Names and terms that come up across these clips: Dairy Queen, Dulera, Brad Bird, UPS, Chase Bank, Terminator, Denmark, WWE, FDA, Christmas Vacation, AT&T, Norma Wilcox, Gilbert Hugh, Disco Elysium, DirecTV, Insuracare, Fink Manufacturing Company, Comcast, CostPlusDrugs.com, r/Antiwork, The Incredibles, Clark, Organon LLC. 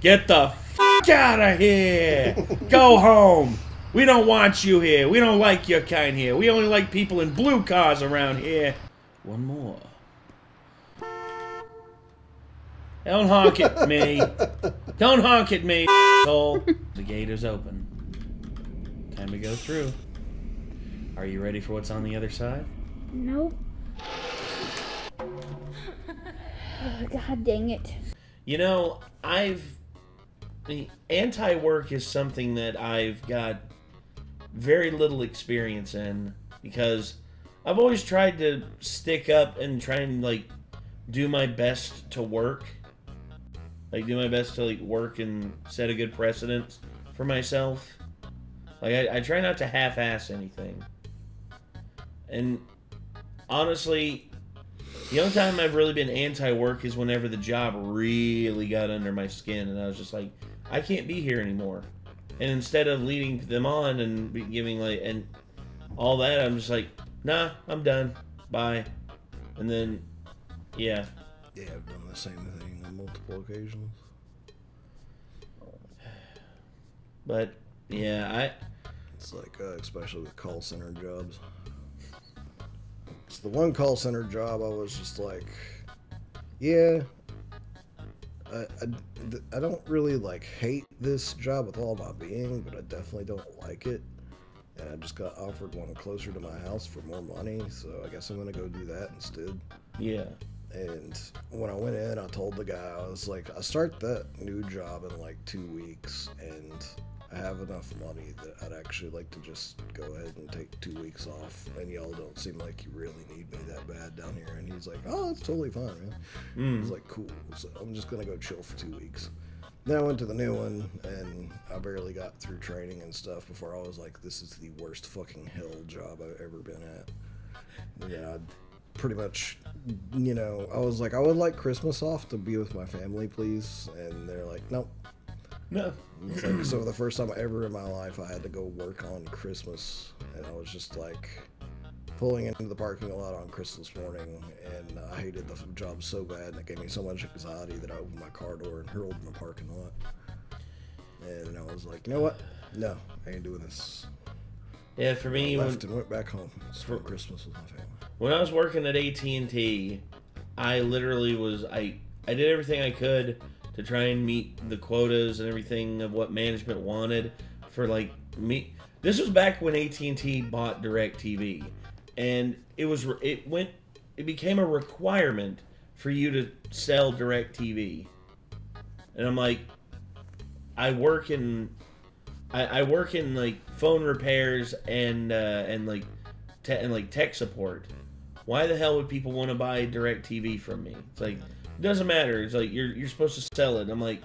Get the f*** out of here! Go home! We don't want you here. We don't like your kind here. We only like people in blue cars around here. One more. Don't honk at me. Don't honk at me, asshole. The gate is open. Time to go through. Are you ready for what's on the other side? Nope. Oh, God dang it. You know, anti-work is something that I've got very little experience in because I've always tried to stick up and try and, like, do my best to work. Like, do my best to, like, work and set a good precedent for myself. Like, I try not to half-ass anything. And, honestly, the only time I've really been anti-work is whenever the job really got under my skin and I was just like, I can't be here anymore. And instead of leading them on and giving, like, and all that, I'm just like, nah, I'm done. Bye. And then, yeah. Yeah, I've done the same thing on multiple occasions. But, yeah, It's like, especially with call center jobs. It's the one call center job I was just like, yeah, I don't really, like, hate this job with all my being, but I definitely don't like it. And I just got offered one closer to my house for more money, so I guess I'm going to go do that instead. Yeah. And when I went in, I told the guy, I was like, I start that new job in, like, 2 weeks, and I have enough money that I'd actually like to just go ahead and take 2 weeks off, and y'all don't seem like you really need me that bad down here. And he's like, oh, that's totally fine, man. Mm. I was like, cool, so I'm just going to go chill for 2 weeks. Then I went to the new one, and I barely got through training and stuff before I was like, this is the worst fucking hell job I've ever been at. Yeah, I pretty much, you know, I was like, I would like Christmas off to be with my family, please. And they're like, nope. No. Like, so the first time ever in my life I had to go work on Christmas, and I was just like pulling into the parking lot on Christmas morning, and I hated the job so bad, and it gave me so much anxiety that I opened my car door and hurled in the parking lot. And I was like, you know what? No, I ain't doing this. Yeah, for me, I left and went back home for Christmas with my family. When I was working at AT&T, I literally was I did everything I could to try and meet the quotas and everything of what management wanted for, like, me. This was back when AT&T bought DirecTV, and it became a requirement for you to sell DirecTV. And I'm like, I work in like phone repairs and like tech support. Why the hell would people want to buy DirecTV from me? It's like, it doesn't matter. It's like, you're supposed to sell it. I'm like,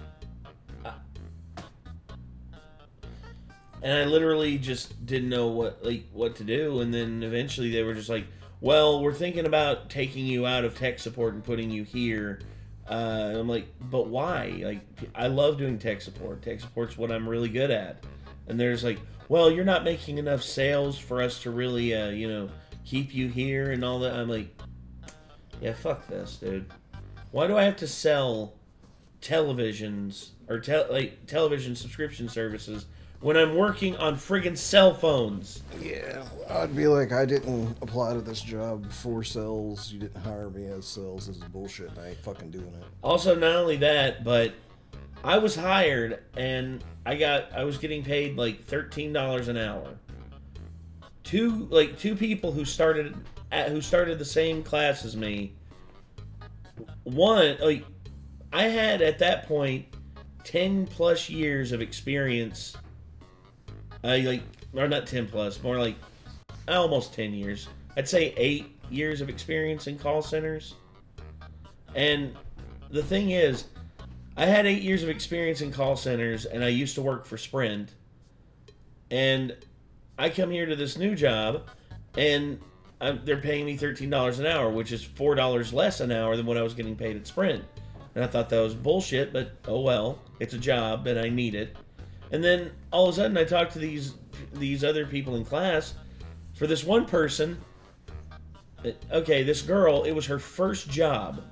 and I literally just didn't know what to do. And then eventually they were just like, well, we're thinking about taking you out of tech support and putting you here. And I'm like, but why? Like, I love doing tech support. Tech support's what I'm really good at. And they're just like, well, you're not making enough sales for us to really, you know, keep you here and all that. I'm like, yeah, fuck this, dude. Why do I have to sell televisions or television subscription services when I'm working on friggin' cell phones? Yeah, I'd be like, I didn't apply to this job for sales. You didn't hire me as sales. This is bullshit, and I ain't fucking doing it. Also, not only that, but I was hired, and I was getting paid like $13 an hour. Two people who started the same class as me. One, like, I had at that point 10+ years of experience. Or not 10+, more like almost 10 years. I'd say 8 years of experience in call centers. And the thing is, I had 8 years of experience in call centers, and I used to work for Sprint. And I come here to this new job, and they're paying me $13 an hour, which is $4 less an hour than what I was getting paid at Sprint. And I thought that was bullshit, but oh well, it's a job and I need it. And then all of a sudden I talked to these other people in class. For this one person, okay, this girl, it was her first job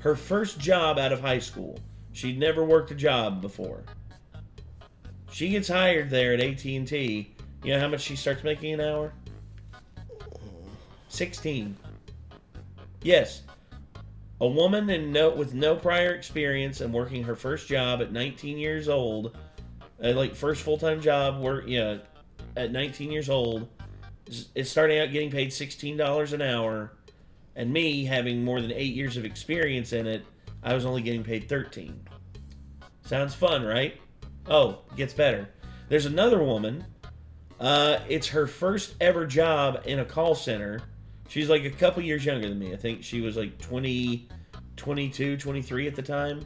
out of high school. She'd never worked a job before. She gets hired there at AT&T. You know how much she starts making an hour? 16. Yes. A woman with no prior experience and working her first job at 19 years old, like first full-time job, at 19 years old, is starting out getting paid $16 an hour, and me, having more than 8 years of experience in it, I was only getting paid $13. Sounds fun, right? Oh, it gets better. There's another woman. It's her first ever job in a call center. She's like a couple years younger than me. I think she was like 20, 22, 23 at the time.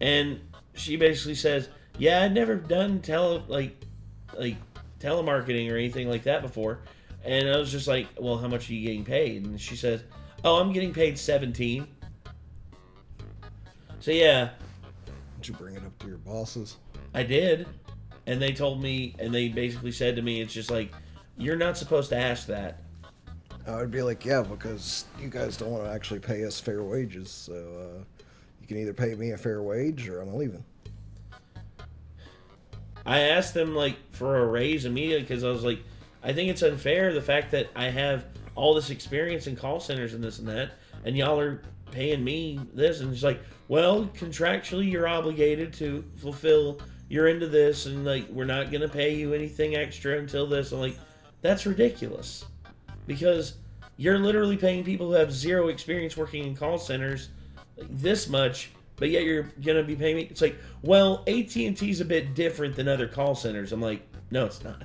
And she basically says, yeah, I'd never done telemarketing or anything like that before. And I was just like, well, how much are you getting paid? And she says, oh, I'm getting paid $17. So, yeah. Did you bring it up to your bosses? I did. And they told me, and they basically said to me, it's just like, you're not supposed to ask that. I would be like, yeah, because you guys don't want to actually pay us fair wages, so you can either pay me a fair wage or I'm leaving. I asked them, like, for a raise immediately because I was like, I think it's unfair the fact that I have all this experience in call centers and this and that, and y'all are paying me this, and it's like, well, contractually you're obligated to fulfill your end of this, and, like, we're not going to pay you anything extra until this. I'm like, that's ridiculous. Because you're literally paying people who have zero experience working in call centers this much, but yet you're going to be paying me. It's like, well, AT&T's a bit different than other call centers. I'm like, no, it's not.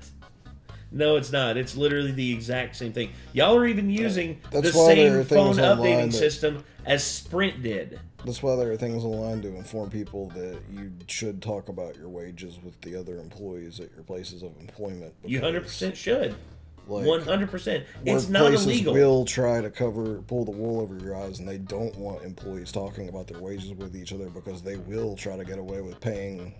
No, it's not. It's literally the exact same thing. Y'all are even using the same phone updating system as Sprint did. That's why there are things online to inform people that you should talk about your wages with the other employees at your places of employment. You 100% should. Like, 100%. It's not illegal. Will try to pull the wool over your eyes, and they don't want employees talking about their wages with each other because they will try to get away with paying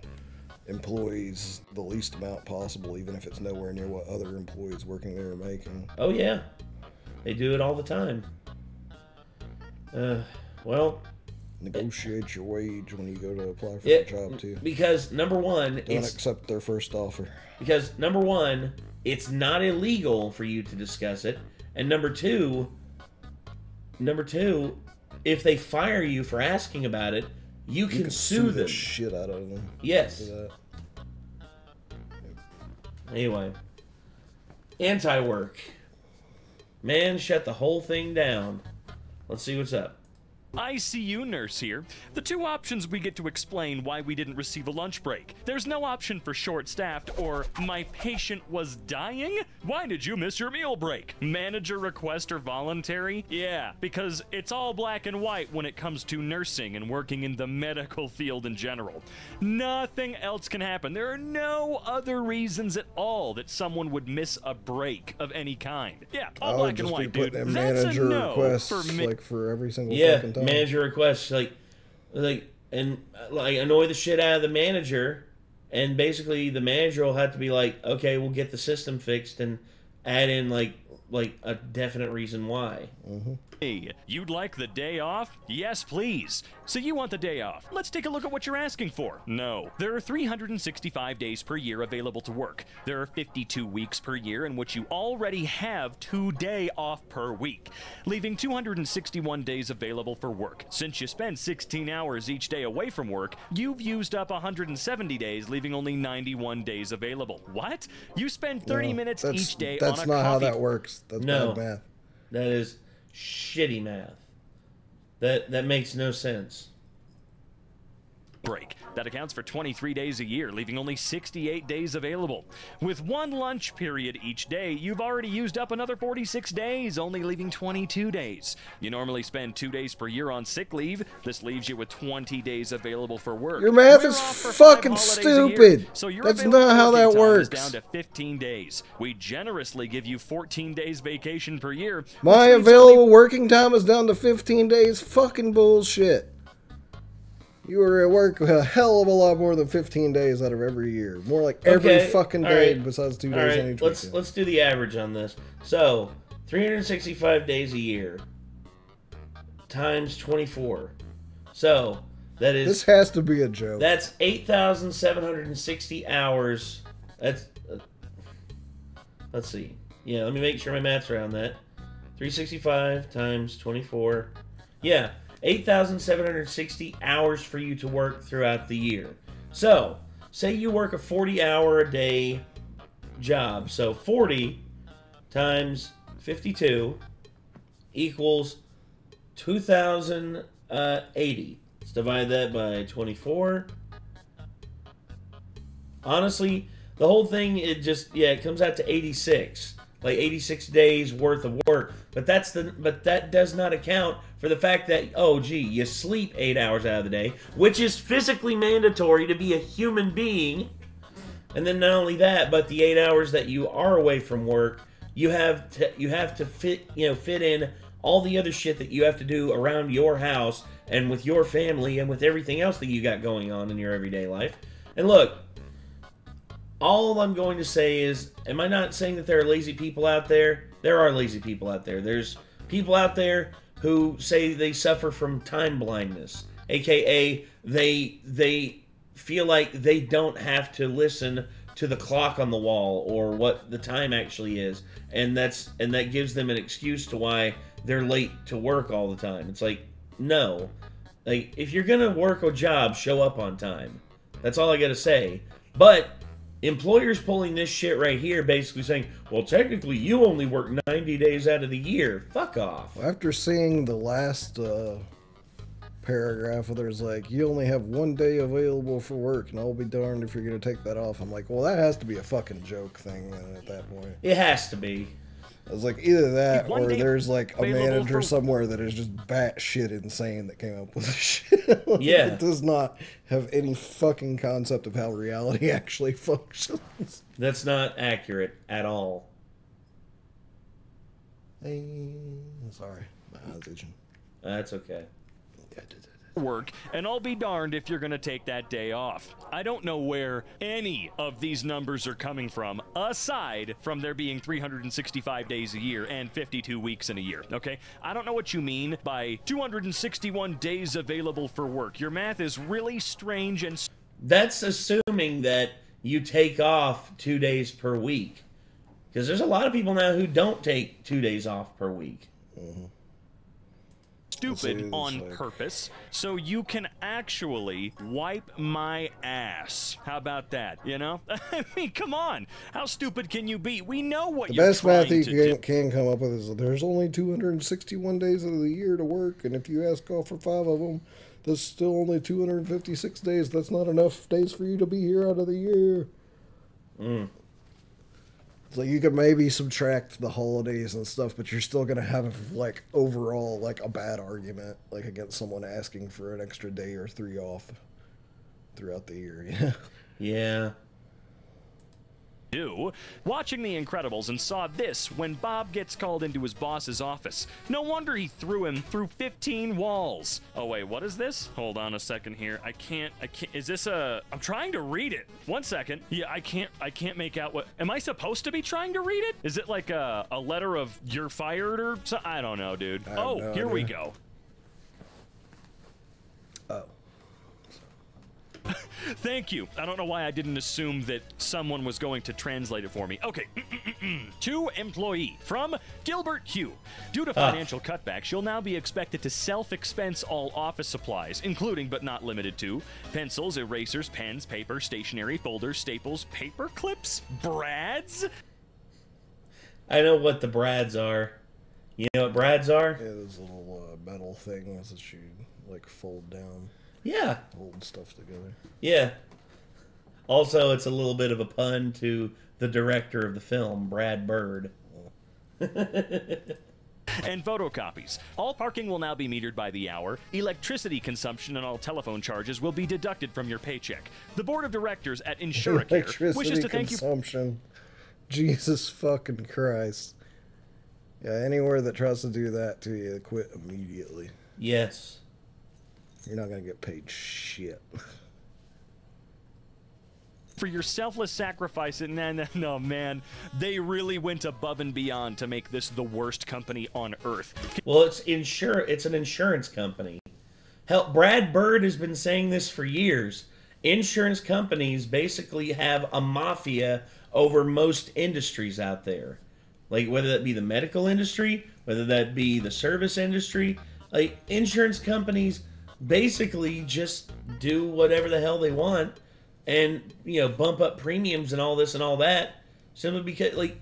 employees the least amount possible, even if it's nowhere near what other employees working there are making. Oh, yeah. They do it all the time. Well... Negotiate your wage when you go to apply for a job, too. Because, number one... Don't accept their first offer. Because, number one... It's not illegal for you to discuss it. And number two, if they fire you for asking about it, you can sue them. The shit out of them. Yes. Anyway. Anti-work. Man, shut the whole thing down. Let's see what's up. ICU nurse here. The two options we get to explain why we didn't receive a lunch break. There's no option for short-staffed or my patient was dying? Why did you miss your meal break? Manager request or voluntary? Yeah, because it's all black and white when it comes to nursing and working in the medical field in general. Nothing else can happen. There are no other reasons at all that someone would miss a break of any kind. Yeah, all black and white, dude. That's a no for me. Like for every single fucking time. Manager requests, and annoy the shit out of the manager, and basically the manager will have to be like, okay, we'll get the system fixed and add in like a definite reason why. Mm-hmm. Hey, you'd like the day off? Yes, please. So you want the day off. Let's take a look at what you're asking for. No. There are 365 days per year available to work. There are 52 weeks per year in which you already have 2 days off per week, leaving 261 days available for work. Since you spend 16 hours each day away from work, you've used up 170 days, leaving only 91 days available. What? You spend 30 minutes each day on a coffee. That's not how that works. That's bad math. That is... shitty math. That makes no sense. Break. That accounts for 23 days a year, leaving only 68 days available. With one lunch period each day, you've already used up another 46 days, only leaving 22 days. You normally spend 2 days per year on sick leave. This leaves you with 20 days available for work. Your math is fucking stupid. So that's not how that works. Down to 15 days. We generously give you 14 days vacation per year. My available working time is down to 15 days. Fucking bullshit. You were at work a hell of a lot more than 15 days out of every year. More like every fucking day besides 2 days on each weekend. Let's do the average on this. So, 365 days a year times 24. So, That is. This has to be a joke. That's 8,760 hours. That's. Let's see. Yeah, let me make sure my math's around that. 365 times 24. Yeah, 8,760 hours for you to work throughout the year. So, say you work a 40-hour-a-day job. So, 40 times 52 equals 2,080. Let's divide that by 24. Honestly, the whole thing, it just, yeah, it comes out to 86. Like 86 days worth of work, but that does not account for the fact that, oh gee, you sleep 8 hours out of the day, which is physically mandatory to be a human being. And then not only that, but the 8 hours that you are away from work, you have to fit in all the other shit that you have to do around your house and with your family and with everything else that you got going on in your everyday life. And look, all I'm going to say is, am I not saying that there are lazy people out there? There are lazy people out there. There's people out there who say they suffer from time blindness, aka they feel like they don't have to listen to the clock on the wall or what the time actually is, and that gives them an excuse to why they're late to work all the time. It's like, no, like if you're gonna work a job, show up on time. That's all I gotta say. But employers pulling this shit right here, basically saying, well, technically you only work 90 days out of the year. Fuck off. After seeing the last paragraph where there's like, you only have 1 day available for work and I'll be darned if you're going to take that off, I'm like, well, that has to be a fucking joke thing then at that point. It has to be. I was like, either that or there's like a manager somewhere that is just batshit insane that came up with this shit. Like, yeah. It does not have any fucking concept of how reality actually functions. That's not accurate at all. Hey, sorry. My eyes itching. That's okay. Work, and I'll be darned if you're gonna take that day off. I don't know where any of these numbers are coming from, aside from there being 365 days a year and 52 weeks in a year, okay? I don't know what you mean by 261 days available for work. Your math is really strange, and that's assuming that you take off 2 days per week, because there's a lot of people now who don't take 2 days off per week. Mm-hmm. Stupid on purpose, so you can actually wipe my ass. How about that? You know, I mean, come on. How stupid can you be? We know what you're trying to do. The best math you can come up with is there's only 261 days of the year to work, and if you ask off for 5 of them, there's still only 256 days. That's not enough days for you to be here out of the year. Mm. So you could maybe subtract the holidays and stuff, but you're still gonna have like overall like a bad argument like against someone asking for an extra day or 3 off throughout the year. Yeah. Yeah. Do watching The Incredibles and saw this when Bob gets called into his boss's office. No wonder he threw him through 15 walls. Oh wait, what is this? Hold on a second here. I can't. Is this a? I'm trying to read it. 1 second. Yeah, I can't make out what. Am I supposed to be trying to read it? Is it like a letter of you're fired or something? I don't know, dude. Oh, here we go. Oh. Thank you. I don't know why I didn't assume that someone was going to translate it for me. Okay. To employee from Gilbert Hugh. Due to financial cutbacks, you'll now be expected to self-expense all office supplies, including but not limited to pencils, erasers, pens, paper, stationery, folders, staples, paper clips, brads. I know what the brads are. You know what brads are? Yeah, those little metal things that you like fold down. Yeah. Holding stuff together. Yeah. Also, it's a little bit of a pun to the director of the film, Brad Bird. And photocopies. All parking will now be metered by the hour. Electricity consumption and all telephone charges will be deducted from your paycheck. The board of directors at Insuracare wishes to thank you. Consumption. Jesus fucking Christ. Yeah, anywhere that tries to do that to you, quit immediately. Yes. You're not going to get paid shit. For your selfless sacrifice, and then, no, man, they really went above and beyond to make this the worst company on earth. Well, it's an insurance company. Hell, Brad Bird has been saying this for years. Insurance companies basically have a mafia over most industries out there. Like, whether that be the medical industry, whether that be the service industry, like, insurance companies basically just do whatever the hell they want and, you know, bump up premiums and all this and all that. Simply because, like,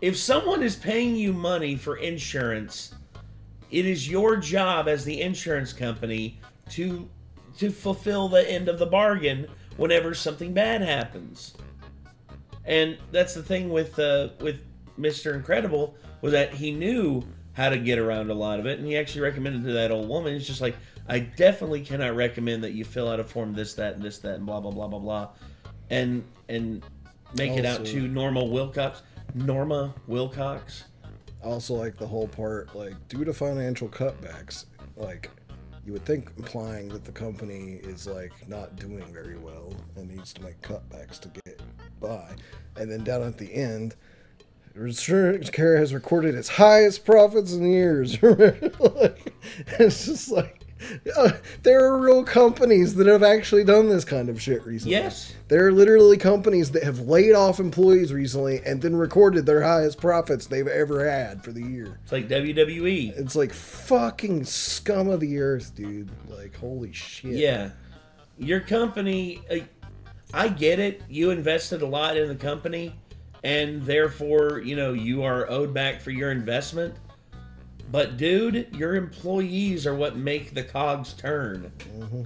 if someone is paying you money for insurance, it is your job as the insurance company to fulfill the end of the bargain whenever something bad happens. And that's the thing with Mr. Incredible, was that he knew how to get around a lot of it, and he actually recommended to that old woman. It's just like, I definitely cannot recommend that you fill out a form this, that, and blah, blah, blah, blah, blah, and make also, it out to Norma Wilcox. Norma Wilcox. Also, like, the whole part, like, due to financial cutbacks, like, you would think implying that the company is, like, not doing very well and needs to make cutbacks to get by. And then down at the end, insurance carrier has recorded its highest profits in years. Like, it's just like, there are real companies that have actually done this kind of shit recently. Yes. There are literally companies that have laid off employees recently and then recorded their highest profits they've ever had for the year. It's like WWE. It's like fucking scum of the earth, dude. Like, holy shit. Yeah. Your company, I get it. You invested a lot in the company, and therefore, you know, you are owed back for your investment. But, dude, your employees are what make the cogs turn. Mm-hmm.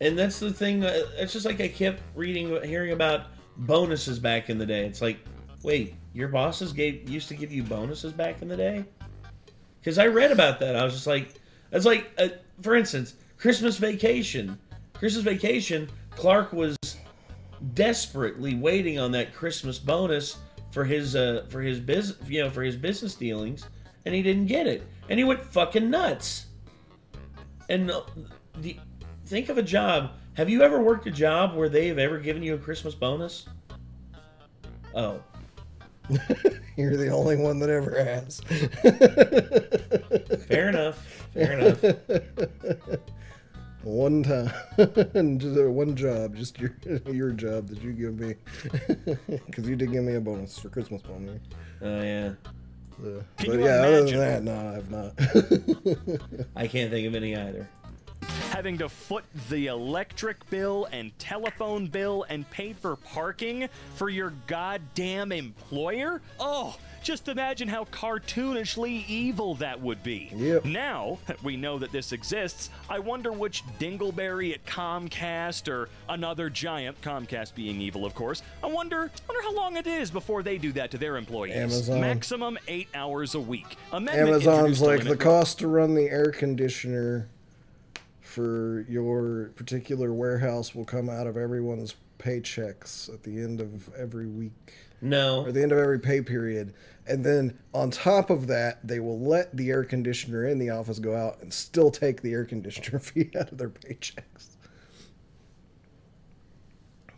And that's the thing. It's just like I kept hearing about bonuses back in the day. It's like, wait, your bosses used to give you bonuses back in the day? Because I read about that. I was just like, it's like, for instance, Christmas Vacation. Christmas Vacation, Clark was desperately waiting on that Christmas bonus for his business dealings. And he didn't get it. And he went fucking nuts. And think of a job. Have you ever worked a job where they have ever given you a Christmas bonus? Oh. You're the only one that ever has. Fair enough. Fair enough. One time. Just one job. Just your job that you give me. Because you did give me a bonus for Christmas bonus. Oh, yeah. But yeah, other than that, no, I've not. I can't think of any either. Having to foot the electric bill and telephone bill and pay for parking for your goddamn employer? Oh, just imagine how cartoonishly evil that would be. Yep. Now that we know that this exists, I wonder which dingleberry at Comcast or another giant, Comcast being evil, of course, I wonder how long it is before they do that to their employees. Amazon. Maximum 8 hours a week. Amazon's like, the cost to run the air conditioner for your particular warehouse will come out of everyone's paychecks at the end of every week. No. Or the end of every pay period. And then on top of that, they will let the air conditioner in the office go out and still take the air conditioner fee out of their paychecks.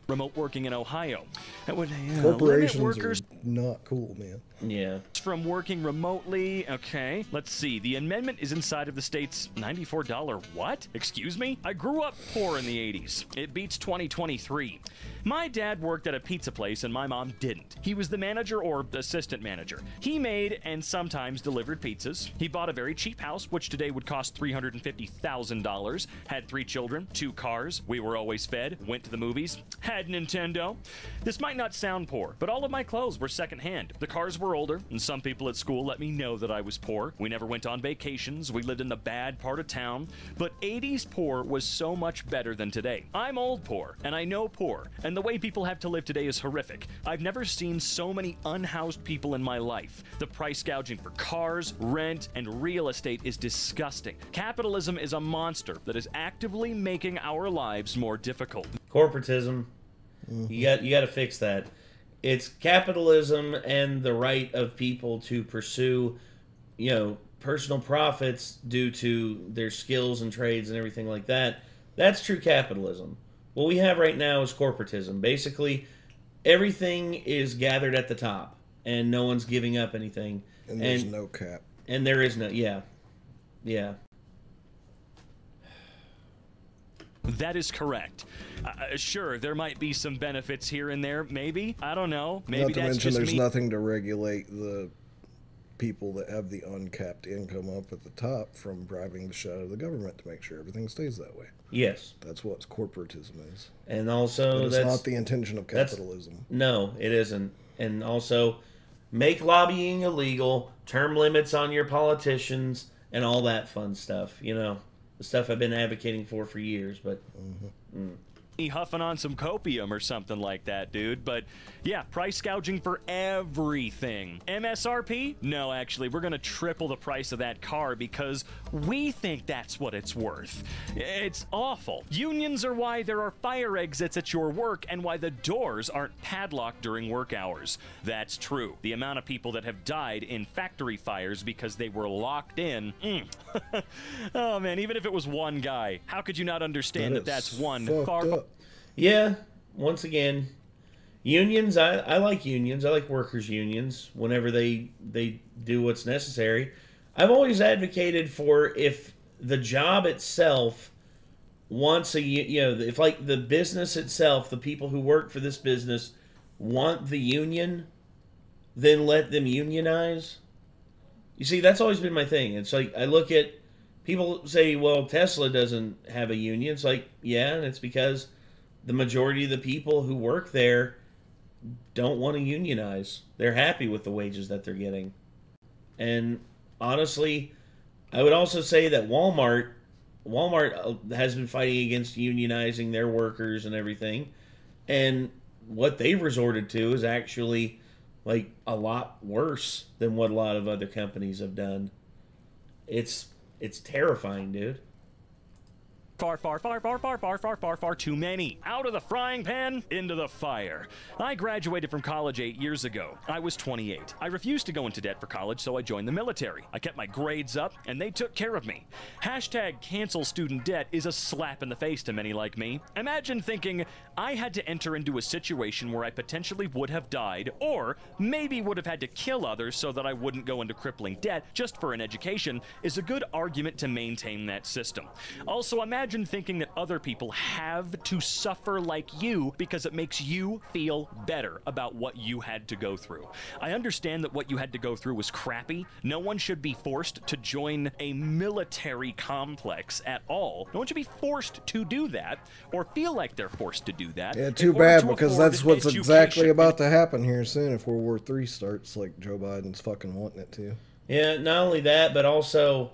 Remote working in Ohio. That would, corporations workers are not cool, man. Yeah. From working remotely, okay. Let's see. The amendment is inside of the state's $94. What? Excuse me? I grew up poor in the 80s. It beats 2023. My dad worked at a pizza place and my mom didn't. He was the manager or assistant manager. He made and sometimes delivered pizzas. He bought a very cheap house, which today would cost $350,000. Had 3 children, 2 cars. We were always fed, went to the movies, had Nintendo. This might not sound poor, but all of my clothes were secondhand. The cars were older, and some people at school let me know that I was poor. We never went on vacations. We lived in the bad part of town. But 80s poor was so much better than today. I'm old poor, and I know poor, and the way people have to live today is horrific. I've never seen so many unhoused people in my life. The price gouging for cars, rent, and real estate is disgusting. Capitalism is a monster that is actively making our lives more difficult. Corporatism. You got to fix that. It's capitalism and the right of people to pursue, you know, personal profits due to their skills and trades and everything like that. That's true capitalism. What we have right now is corporatism. Basically, everything is gathered at the top, and no one's giving up anything. And there's no cap. And there is no, yeah. Yeah. That is correct. Sure, there might be some benefits here and there, maybe. I don't know. Maybe not to that's mention, just there's nothing to regulate the people that have the uncapped income up at the top from bribing the shit out of the government to make sure everything stays that way. Yes. That's what corporatism is. And also, that's not the intention of capitalism. No, it isn't. And also, make lobbying illegal, term limits on your politicians, and all that fun stuff, you know. The stuff I've been advocating for years, but... Mm-hmm. Huffing on some copium or something like that, dude. But yeah, price gouging for everything. MSRP? No, actually, we're gonna triple the price of that car because we think that's what it's worth. It's awful. Unions are why there are fire exits at your work and why the doors aren't padlocked during work hours. That's true. The amount of people that have died in factory fires because they were locked in. Oh man, even if it was one guy, how could you not understand that that's one far up. Yeah, once again, unions, I like unions. I like workers' unions whenever they do what's necessary. I've always advocated for if the job itself wants a, you know, if like the business itself, the people who work for this business want the union, then let them unionize. You see, that's always been my thing. It's like I look at people say, well, Tesla doesn't have a union. It's like, yeah, and it's because the majority of the people who work there don't want to unionize. They're happy with the wages that they're getting. And honestly, I would also say that Walmart has been fighting against unionizing their workers and everything. And what they've resorted to is actually like a lot worse than what a lot of other companies have done. It's terrifying, dude. Far too many. Out of the frying pan, into the fire. I graduated from college 8 years ago. I was 28. I refused to go into debt for college, so I joined the military. I kept my grades up, and they took care of me. Hashtag cancel student debt is a slap in the face to many like me. Imagine thinking I had to enter into a situation where I potentially would have died, or maybe would have had to kill others so that I wouldn't go into crippling debt just for an education is a good argument to maintain that system. Also, Imagine thinking that other people have to suffer like you because it makes you feel better about what you had to go through. I understand that what you had to go through was crappy. No one should be forced to join a military complex at all. No one should be forced to do that or feel like they're forced to do that. Yeah, too bad, because that's what's exactly about to happen here soon if World War III starts like Joe Biden's fucking wanting it to. Yeah, not only that, but also...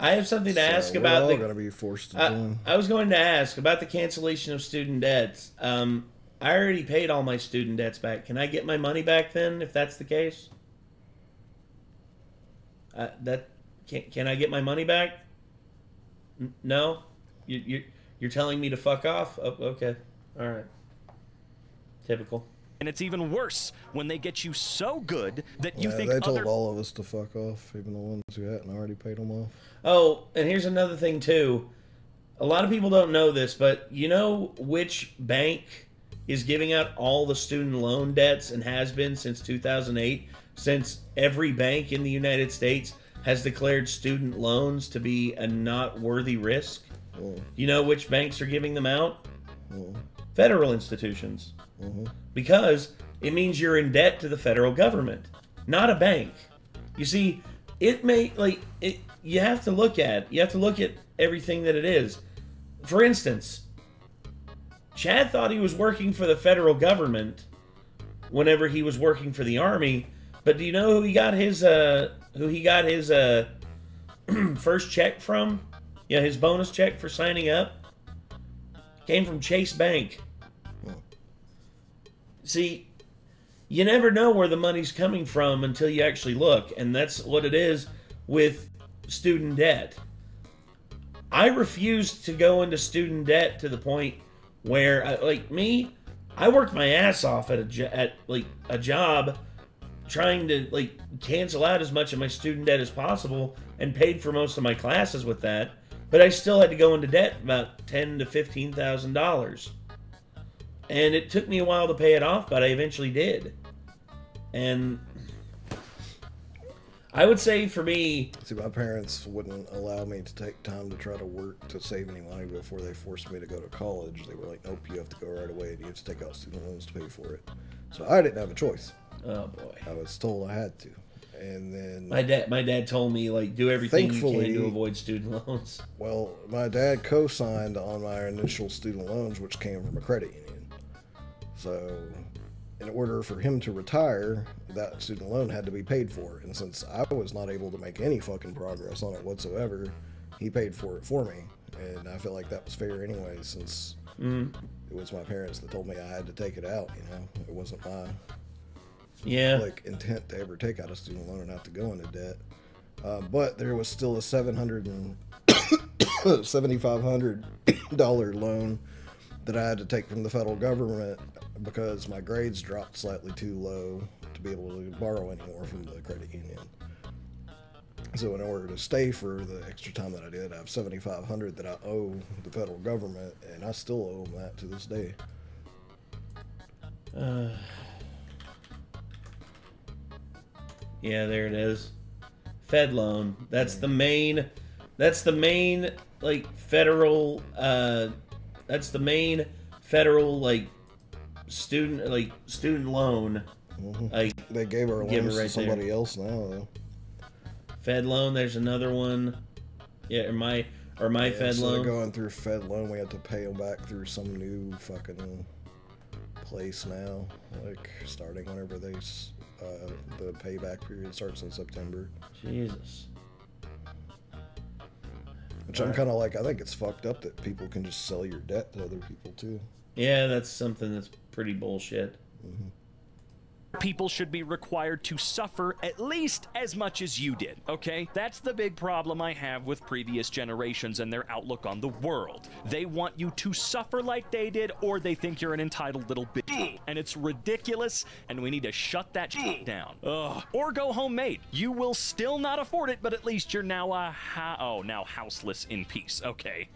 I have something to ask about. We're all gonna be forced to join. I was going to ask about the cancellation of student debts. I already paid all my student debts back. Can I get my money back then, if that's the case? Can I get my money back? No, you're telling me to fuck off. Oh, okay, all right. Typical. And it's even worse when they get you so good that you think they told all of us to fuck off, even the ones who hadn't already paid them off. Oh, and here's another thing, too. A lot of people don't know this, but you know which bank is giving out all the student loan debts and has been since 2008, since every bank in the United States has declared student loans to be a not worthy risk? Oh. You know which banks are giving them out? Oh. Federal institutions. Mm-hmm. Because it means you're in debt to the federal government, not a bank. You see, it may like it. You have to look at everything that it is. For instance, Chad thought he was working for the federal government whenever he was working for the Army. But do you know who he got his first check from? Yeah, his bonus check for signing up came from Chase Bank. See, you never know where the money's coming from until you actually look, and that's what it is with student debt. I refused to go into student debt to the point where, I worked my ass off at a job trying to, cancel out as much of my student debt as possible and paid for most of my classes with that, but I still had to go into debt about $10,000 to $15,000. And it took me a while to pay it off, but I eventually did. And I would say for me... See, my parents wouldn't allow me to take time to try to work to save any money before they forced me to go to college. They were like, nope, you have to go right away and you have to take out student loans to pay for it. So I didn't have a choice. Oh, boy. I was told I had to. And then... My dad told me, like, do everything you can to avoid student loans. Well, my dad co-signed on my initial student loans, which came from a credit union. So... in order for him to retire, that student loan had to be paid for. And since I was not able to make any fucking progress on it whatsoever, he paid for it for me. And I feel like that was fair anyway, since it was my parents that told me I had to take it out, you know? It wasn't my like intent to ever take out a student loan and have to go into debt. But there was still a $7,500 loan that I had to take from the federal government because my grades dropped slightly too low to be able to borrow anymore from the credit union. So in order to stay for the extra time that I did, I have $7,500 that I owe the federal government, and I still owe them that to this day. Yeah, there it is. Fed loan. That's the main, like, federal, that's the main federal, like, student loan. Like, they gave our loans to somebody else now, though. Fed loan, there's another one. Yeah, or my Fed loan. Instead of going through Fed loan, we have to pay them back through some new fucking place now. Like, starting whenever they, the payback period starts in September. Jesus. Which I'm kind of like, I think it's fucked up that people can just sell your debt to other people, too. Yeah, that's something that's pretty bullshit. People should be required to suffer at least as much as you did, okay? That's the big problem I have with previous generations and their outlook on the world. They want you to suffer like they did, or they think you're an entitled little bitch. And it's ridiculous, and we need to shut that shit down. Ugh. Or go homemade. You will still not afford it, but at least you're now now houseless in peace, okay?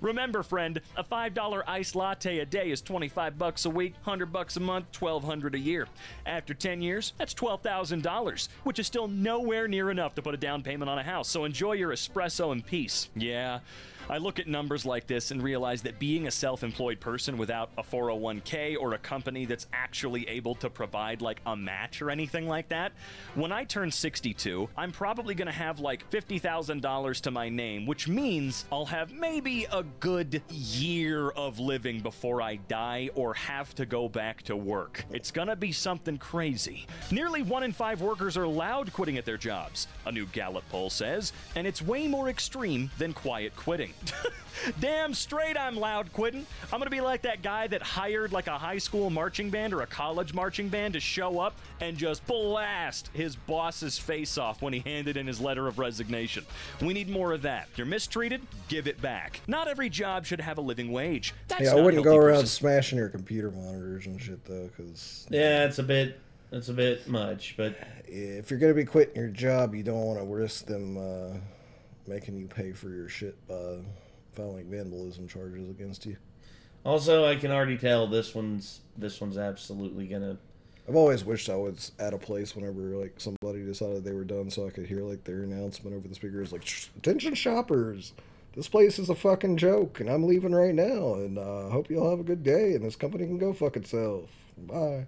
Remember, friend, a $5 iced latte a day is 25 bucks a week, 100 bucks a month, 1,200 a year. After 10 years, that's $12,000, which is still nowhere near enough to put a down payment on a house, so enjoy your espresso in peace. Yeah, I look at numbers like this and realize that being a self-employed person without a 401k or a company that's actually able to provide, like, a match or anything like that, when I turn 62, I'm probably going to have, like, $50,000 to my name, which means I'll have maybe a good year of living before I die or have to go back to work. It's going to be something crazy. Nearly 1 in 5 workers are loud quitting at their jobs, a new Gallup poll says, and it's way more extreme than quiet quitting. Damn straight I'm loud quitting. I'm gonna be like that guy that hired like a high school marching band or a college marching band to show up and just blast his boss's face off when he handed in his letter of resignation. We need more of that. You're mistreated, give it back. Not every job should have a living wage. That's I wouldn't go around smashing your computer monitors and shit though, because yeah, it's a bit much, but if you're gonna be quitting your job, you don't want to risk them making you pay for your shit by filing vandalism charges against you. Also, I can already tell this one's absolutely gonna. I've always wished I was at a place whenever like somebody decided they were done, so I could hear like their announcement over the speakers, like, "Attention shoppers, this place is a fucking joke, and I'm leaving right now, and hope you all have a good day, and this company can go fuck itself. Bye."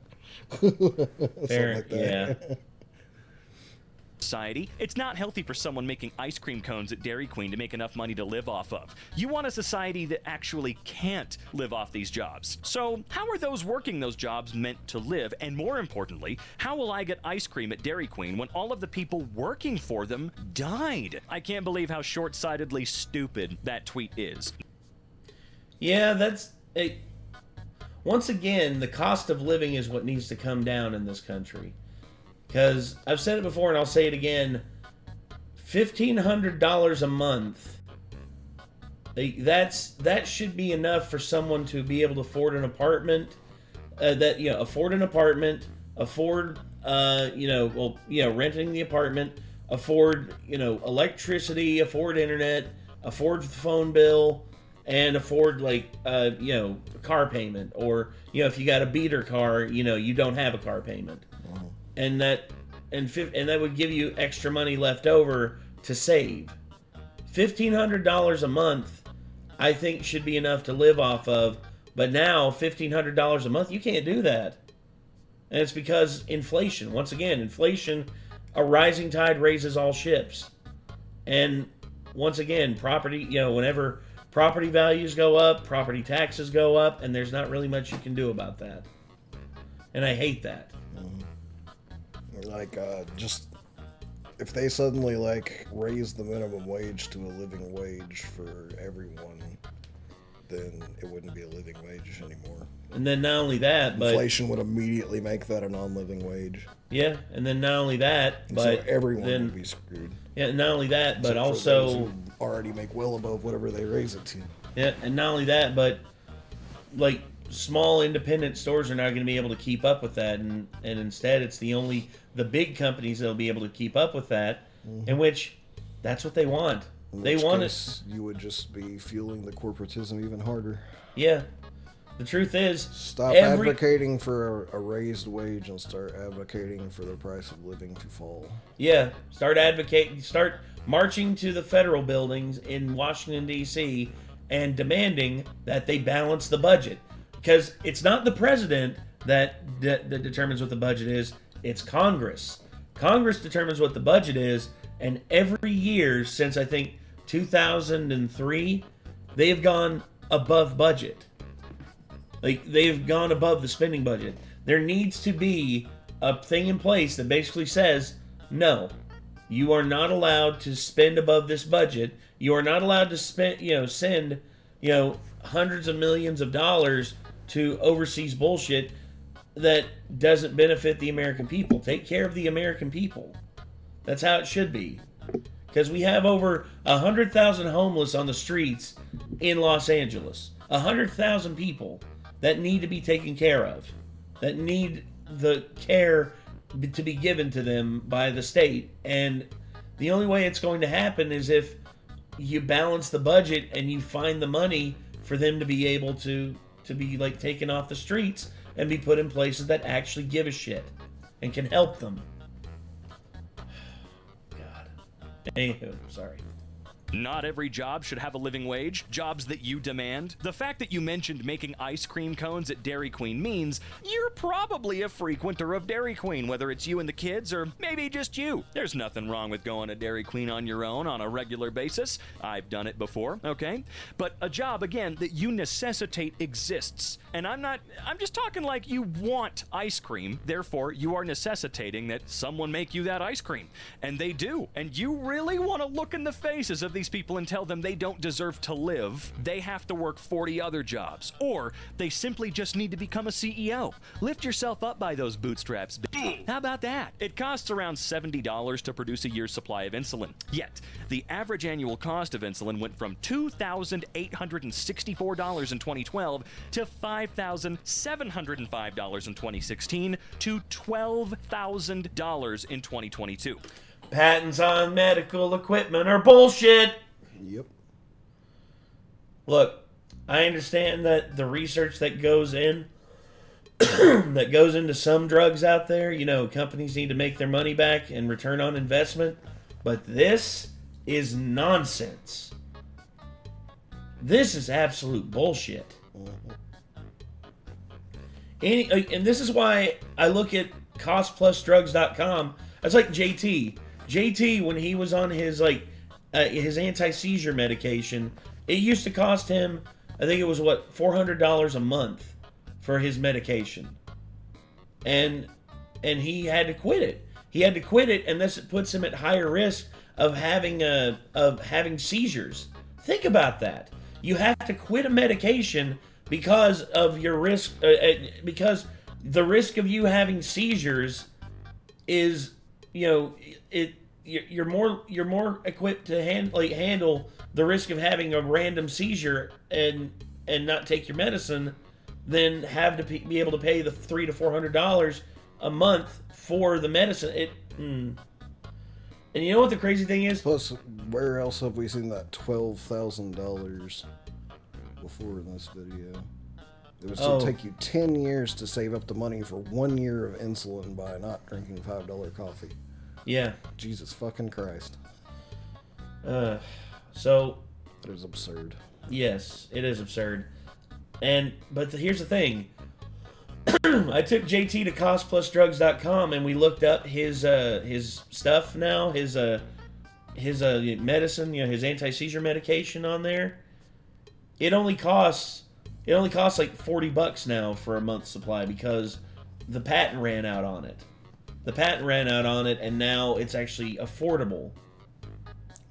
Fair, like that. Yeah. Society. It's not healthy for someone making ice cream cones at Dairy Queen to make enough money to live off of. You want a society that actually can't live off these jobs. So how are those working those jobs meant to live? And more importantly, how will I get ice cream at Dairy Queen when all of the people working for them died? I can't believe how short-sightedly stupid that tweet is. Yeah, that's it. Once again, the cost of living is what needs to come down in this country. Because I've said it before and I'll say it again, $1,500 a month, that should be enough for someone to be able to afford an apartment, afford, renting the apartment, afford, electricity, afford internet, afford the phone bill, and afford, like, a car payment. Or, if you got a beater car, you don't have a car payment. And that and that would give you extra money left over to save. $1,500 a month, I think, should be enough to live off of. But now, $1,500 a month, you can't do that. And it's because inflation. Once again, inflation, a rising tide raises all ships. And once again, property, you know, whenever property values go up, property taxes go up, and there's not really much you can do about that. And I hate that. Like, just if they suddenly, like, raise the minimum wage to a living wage for everyone, then it wouldn't be a living wage anymore. And then not only that, but... inflation would immediately make that a non-living wage. Yeah, and then not only that, and but... so everyone then, would be screwed. Yeah, and not only that, but also... already make well above whatever they raise it to. Yeah, and not only that, but, like, small independent stores are not going to be able to keep up with that, and instead it's the big companies that will be able to keep up with that, in which that's what they want. They want us. You would just be fueling the corporatism even harder. Yeah. The truth is... stop advocating for a raised wage and start advocating for the price of living to fall. Yeah. Start advocating. Start marching to the federal buildings in Washington, D.C. and demanding that they balance the budget. Because it's not the president that determines what the budget is. It's Congress. Congress determines what the budget is. And every year since, I think, 2003, they have gone above budget. Like, they've gone above the spending budget. There needs to be a thing in place that basically says, no, you are not allowed to spend above this budget. You are not allowed to spend, you know, send, you know, hundreds of millions of dollars to overseas bullshit that doesn't benefit the American people. Take care of the American people. That's how it should be. Because we have over 100,000 homeless on the streets in Los Angeles. 100,000 people that need to be taken care of, that need the care to be given to them by the state. And the only way it's going to happen is if you balance the budget and you find the money for them to be able to be, like, taken off the streets and be put in places that actually give a shit and can help them. Anywho, sorry. Not every job should have a living wage, jobs that you demand. The fact that you mentioned making ice cream cones at Dairy Queen means you're probably a frequenter of Dairy Queen, whether it's you and the kids or maybe just you. There's nothing wrong with going to Dairy Queen on your own on a regular basis. I've done it before, okay? But a job, again, that you necessitate exists. And I'm just talking like you want ice cream, therefore you are necessitating that someone make you that ice cream. And they do. And you really want to look in the faces of these people and tell them they don't deserve to live. They have to work 40 other jobs, or they simply just need to become a CEO. Lift yourself up by those bootstraps. How about that? It costs around $70 to produce a year's supply of insulin. Yet, the average annual cost of insulin went from $2,864 in 2012 to $5,705 in 2016 to $12,000 in 2022. Patents on medical equipment are bullshit. Yep. Look, I understand that the research that goes in, that goes into some drugs out there, you know, companies need to make their money back and return on investment, but this is nonsense. This is absolute bullshit. And this is why I look at CostPlusDrugs.com. It's like JT. JT, when he was on his, like, his anti-seizure medication, it used to cost him, I think it was, what, $400 a month for his medication. And he had to quit it. He had to quit it, and this puts him at higher risk of having seizures. Think about that. You have to quit a medication because of your risk, because the risk of you having seizures is... you know, you're more equipped to handle the risk of having a random seizure and not take your medicine than have to be able to pay the $300 to $400 a month for the medicine. And you know what the crazy thing is? Plus, where else have we seen that $12,000 before in this video? It would still take you 10 years to save up the money for 1 year of insulin by not drinking $5 coffee. Yeah. Jesus fucking Christ. So... It is absurd. Yes, it is absurd. And, but here's the thing. I took JT to CostPlusDrugs.com and we looked up his stuff now, his medicine, you know, his anti-seizure medication on there. It only costs like $40 now for a month's supply because the patent ran out on it. The patent ran out on it, and now it's actually affordable.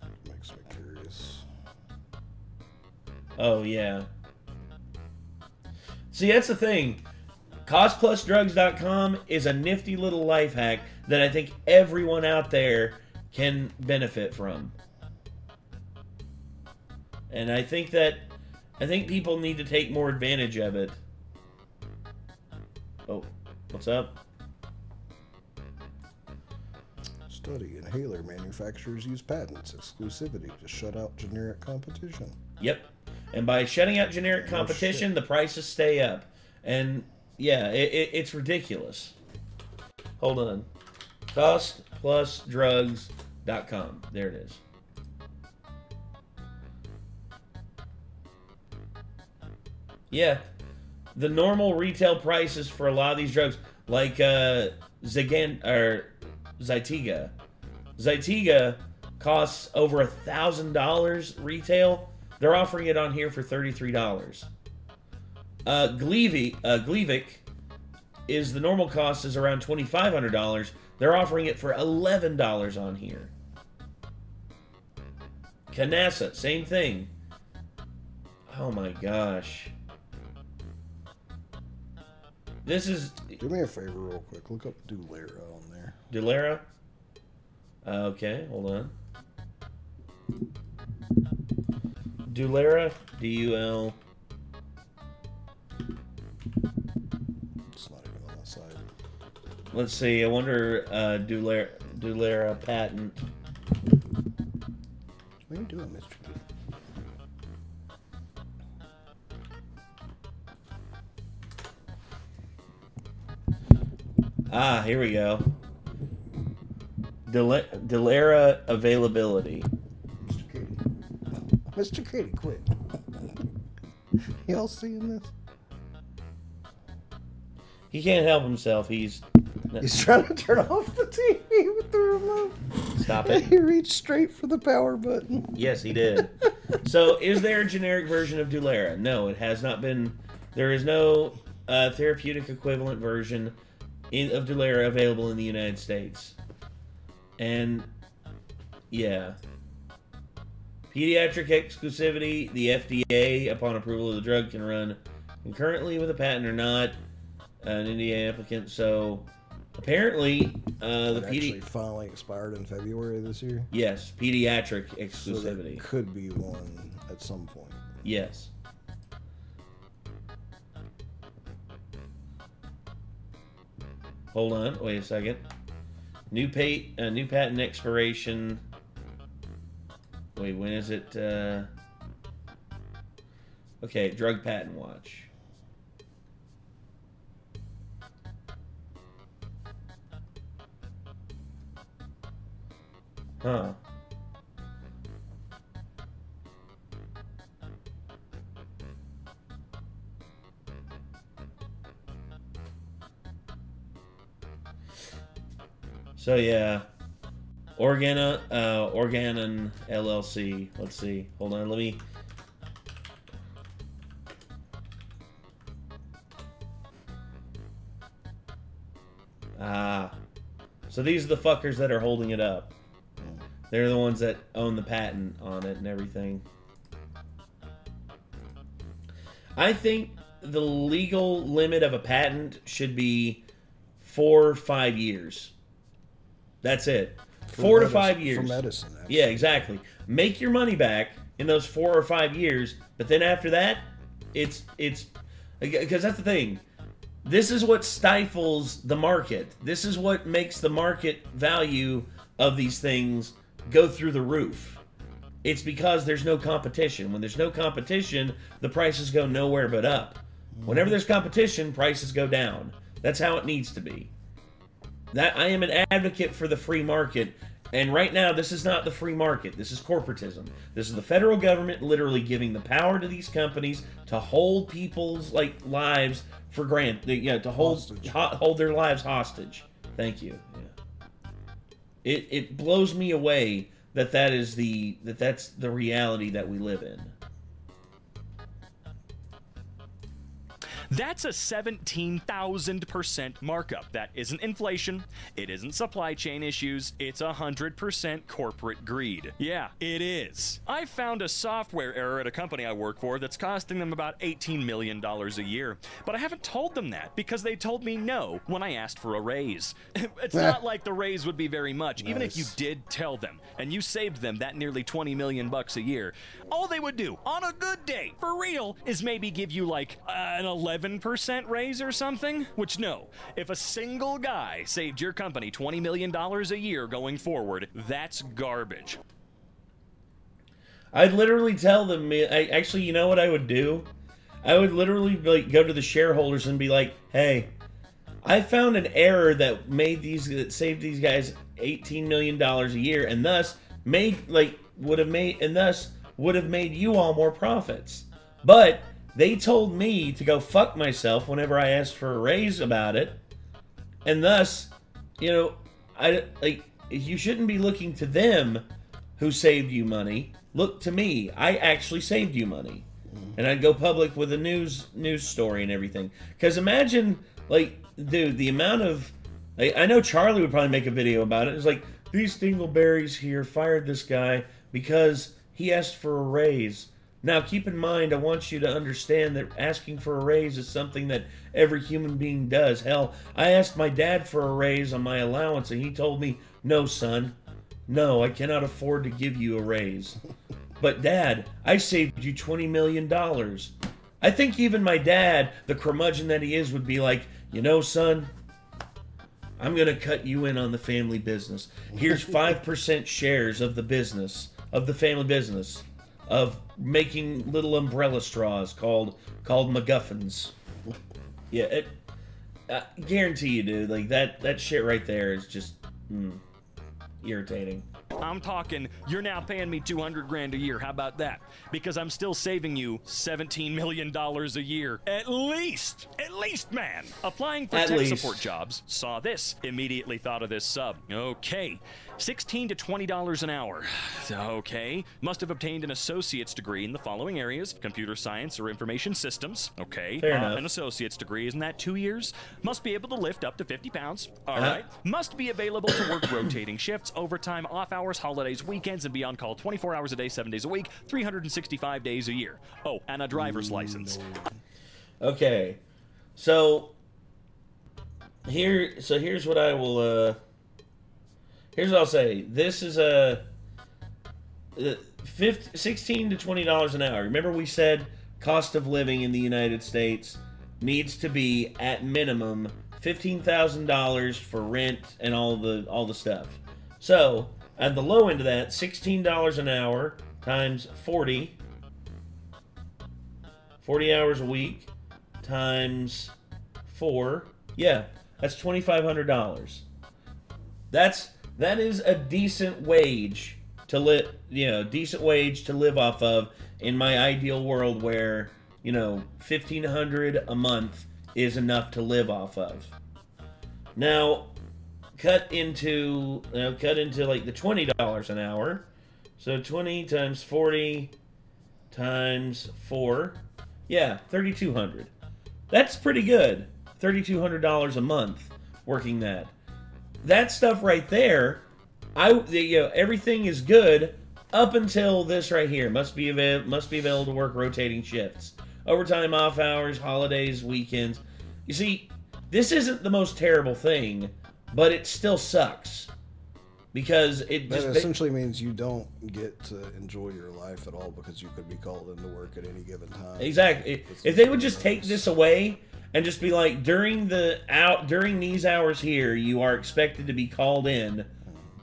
That makes me curious. Oh yeah. See, that's the thing. CostPlusDrugs.com is a nifty little life hack that I think everyone out there can benefit from. And I think people need to take more advantage of it. Oh, what's up? Study: inhaler manufacturers use patents exclusivity to shut out generic competition. Yep. And by shutting out generic competition, the prices stay up. And yeah, it's ridiculous. Hold on. CostPlusDrugs.com. There it is. Yeah. The normal retail prices for a lot of these drugs, like Zytiga. Zytiga costs over $1,000 retail. They're offering it on here for $33. Gleevec is the normal cost is around $2,500. They're offering it for $11 on here. Kanasa, same thing. Oh my gosh. This is... Do me a favor real quick. Look up Dulera on there. Dulera? Okay, hold on. Dulera, D-U-L... Let's see, I wonder, Dulera patent. What are you doing, Mr. Keith? Ah, here we go. Dulera availability. Mr. Kitty. Mr. Kitty, quit. Y'all seeing this? He can't help himself, he's trying to turn off the TV with the remote. Stop it. He reached straight for the power button. Yes, he did. So, is there a generic version of Dulera? No, it has not been. There is no therapeutic equivalent version of Dulera available in the United States. And, yeah. Pediatric exclusivity. The FDA, upon approval of the drug, can run concurrently with a patent or not an NDA applicant, so... Apparently, the PD finally expired in February this year. Yes, pediatric exclusivity. So there could be one at some point. Yes. Hold on, wait a second. New patent expiration. Wait, when is it? Okay, drug patent watch. Huh. So yeah, Organon LLC. Let's see. Hold on. Let me. Ah. So these are the fuckers that are holding it up. They're the ones that own the patent on it and everything. I think the legal limit of a patent should be 4 or 5 years. That's it. Four to five years. For medicine. Absolutely. Yeah, exactly. Make your money back in those 4 or 5 years, but then after that, it's because that's the thing. This is what stifles the market. This is what makes the market value of these things go through the roof. It's because there's no competition. When there's no competition, the prices go nowhere but up. Whenever there's competition, prices go down. That's how it needs to be. That I am an advocate for the free market, and right now this is not the free market. This is corporatism. This is the federal government literally giving the power to these companies to hold people's lives for granted. Yeah, to hold their lives hostage. Thank you. Yeah. It blows me away that that's the reality that we live in. That's a 17,000% markup. That isn't inflation, it isn't supply chain issues, it's 100% corporate greed. Yeah, it is. I found a software error at a company I work for that's costing them about $18 million a year, but I haven't told them that because they told me no when I asked for a raise. It's not like the raise would be very much, even if you did tell them and you saved them that nearly 20 million bucks a year. All they would do on a good day, for real, is maybe give you like an 11% raise or something? Which, no. If a single guy saved your company $20 million a year going forward, that's garbage. I'd literally tell them, actually, you know what I would do? I would literally go to the shareholders and be like, hey, I found an error that made these, that saved these guys $18 million a year, and thus made, would have made you all more profits. But they told me to go fuck myself whenever I asked for a raise about it, and thus, you know, you shouldn't be looking to them who saved you money. Look to me. I actually saved you money. And I'd go public with a news story and everything. Because imagine, dude, the amount of... I know Charlie would probably make a video about it. It's like, these dingleberries here fired this guy because he asked for a raise. Now, keep in mind, I want you to understand that asking for a raise is something that every human being does. Hell, I asked my dad for a raise on my allowance, and he told me, no, son. No, I cannot afford to give you a raise. But, Dad, I saved you $20 million. I think even my dad, the curmudgeon that he is, would be like, you know, son, I'm going to cut you in on the family business. Here's 5% shares of the business, of the family business, of making little umbrella straws called MacGuffins. Yeah, I guarantee you, dude. Like that shit right there is just irritating. I'm talking, you're now paying me 200 grand a year. How about that? Because I'm still saving you $17 million a year. At least, man. Applying for tech support jobs, saw this, immediately thought of this sub. Okay, $16 to $20 an hour. Okay, must have obtained an associate's degree in the following areas: computer science or information systems. Okay, an associate's degree, isn't that 2 years? Must be able to lift up to 50 pounds. All right, must be available to work rotating shifts, overtime, off hours, holidays, weekends, and be on call 24 hours a day, 7 days a week, 365 days a year. Oh, and a driver's license. Okay, so here's what I will. Here's what I'll say. This is a 16 to $20 an hour. Remember, we said cost of living in the United States needs to be at minimum $15,000 for rent and all the stuff. So at the low end of that, $16 an hour times 40 hours a week times 4. Yeah, that's $2,500. That is a decent wage to live, decent wage to live off of in my ideal world where, $1,500 a month is enough to live off of. Now, cut into like the $20 an hour. So 20 times 40 times 4. Yeah, $3,200. That's pretty good. $3,200 a month working that. That stuff right there, everything is good up until this right here. Must be available to work rotating shifts. Overtime, off hours, holidays, weekends. You see, this isn't the most terrible thing. But it still sucks because that essentially means you don't get to enjoy your life at all because you could be called into work at any given time. Exactly. If they would just take this away and just be like, during these hours here, you are expected to be called in,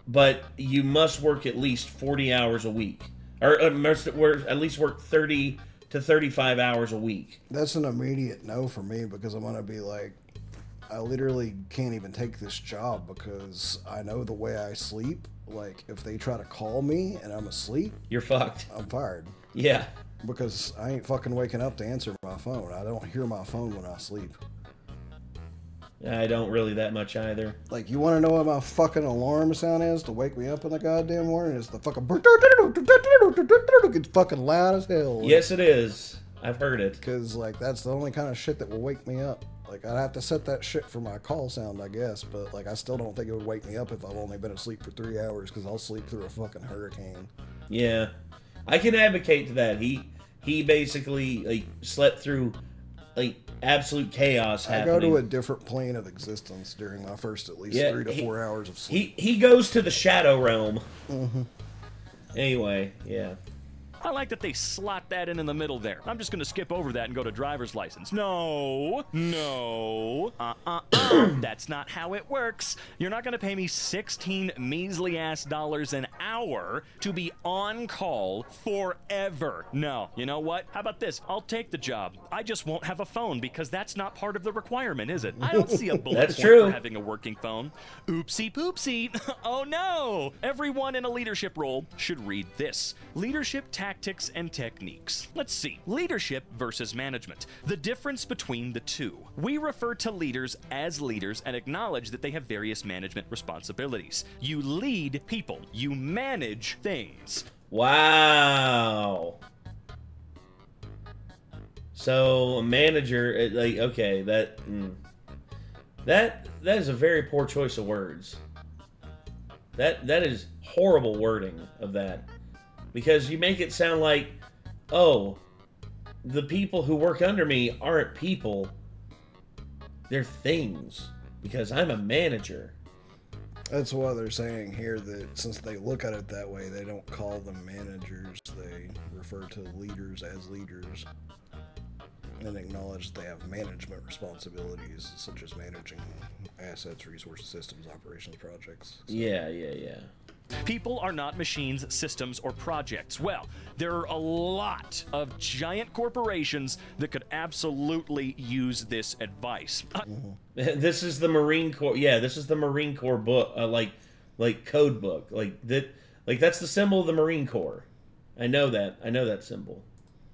but you must work at least 40 hours a week, or must work at least 30 to 35 hours a week. That's an immediate no for me, because I'm going to be like, I literally can't even take this job because I know the way I sleep. Like, if they try to call me and I'm asleep, you're fucked. I'm fired. Yeah. Because I ain't fucking waking up to answer my phone. I don't hear my phone when I sleep. I don't really that much either. Like, you want to know what my fucking alarm sound is to wake me up in the goddamn morning? It's the fucking... It's fucking loud as hell. Yes, it is. I've heard it. Because, like, that's the only kind of shit that will wake me up. Like, I'd have to set that shit for my call sound, I guess, but, like, I still don't think it would wake me up if I've only been asleep for 3 hours, because I'll sleep through a fucking hurricane. Yeah. I can advocate to that. He basically, like, slept through, like, absolute chaos happening. I go to a different plane of existence during my first at least 3 to 4 hours of sleep. He goes to the shadow realm. Mm-hmm. Anyway, yeah. I like that they slot that in the middle there. I'm just going to skip over that and go to driver's license. No, no, that's not how it works. You're not going to pay me 16 measly ass dollars an hour to be on call forever. No, you know what? How about this? I'll take the job. I just won't have a phone, because that's not part of the requirement, is it? I don't see a bullet for having a working phone. Oopsie poopsie. Oh no. Everyone in a leadership role should read this. Leadership tactics and techniques. Let's see. Leadership versus management. The difference between the two. We refer to leaders as leaders and acknowledge that they have various management responsibilities. You lead people. You manage things. Wow. So a manager, like, okay, that is a very poor choice of words. That is horrible wording of that. Because you make it sound like, oh, the people who work under me aren't people. They're things. Because I'm a manager. That's why they're saying here that since they look at it that way, they don't call them managers. They refer to leaders as leaders and acknowledge that they have management responsibilities, such as managing assets, resources, systems, operations, projects. So. Yeah. People are not machines, systems, or projects. Well, there are a lot of giant corporations that could absolutely use this advice. This is the Marine Corps. Yeah, this is the Marine Corps book, like code book, like that. Like that's the symbol of the Marine Corps. I know that. I know that symbol.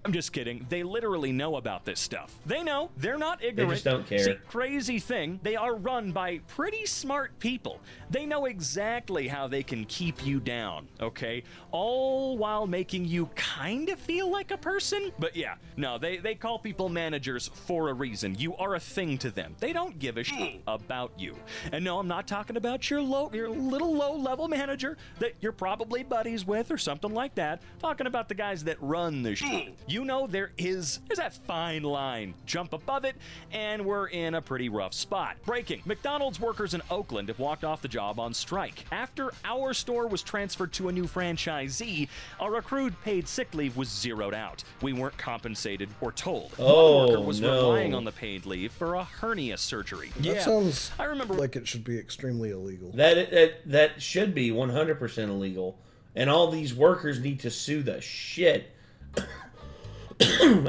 I'm just kidding. They literally know about this stuff. They know. They're not ignorant. They just don't care. See, crazy thing. They are run by pretty smart people. They know exactly how they can keep you down, okay? All while making you kind of feel like a person. But yeah, no, they call people managers for a reason. You are a thing to them. They don't give a shit about you. And no, I'm not talking about your little low-level manager that you're probably buddies with or something like that. I'm talking about the guys that run the shit. You know, there's that fine line. Jump above it, and we're in a pretty rough spot. Breaking. McDonald's workers in Oakland have walked off the job on strike. After our store was transferred to a new franchisee, our accrued paid sick leave was zeroed out. We weren't compensated or told. Oh, one worker was relying on the paid leave for a hernia surgery. That sounds I remember like it should be extremely illegal. That should be 100% illegal. And all these workers need to sue the shit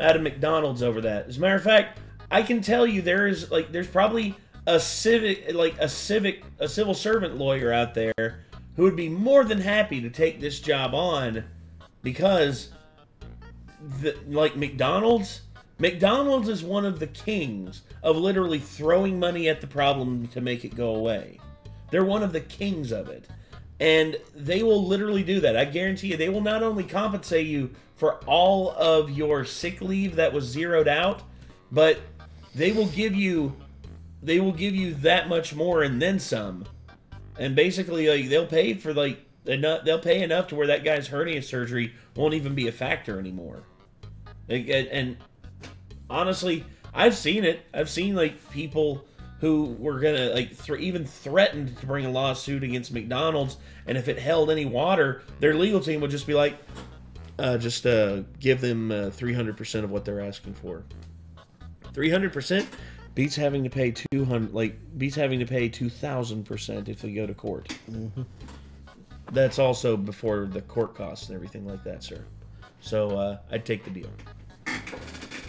out of McDonald's over that. As a matter of fact, I can tell you there's probably a civil servant lawyer out there who would be more than happy to take this job on, because McDonald's is one of the kings of literally throwing money at the problem to make it go away. They're one of the kings of it. And they will literally do that. I guarantee you, they will not only compensate you for all of your sick leave that was zeroed out, but they will give you that much more and then some. And basically, like, they'll pay for like enough. They'll pay enough to where that guy's hernia surgery won't even be a factor anymore. And honestly, I've seen it. I've seen like people who were gonna like even threatened to bring a lawsuit against McDonald's, and if it held any water, their legal team would just be like, give them 300% of what they're asking for. 300% beats having to pay 200, like beats having to pay 2,000% if they go to court. Mm-hmm. That's also before the court costs and everything like that, sir. So I'd take the deal.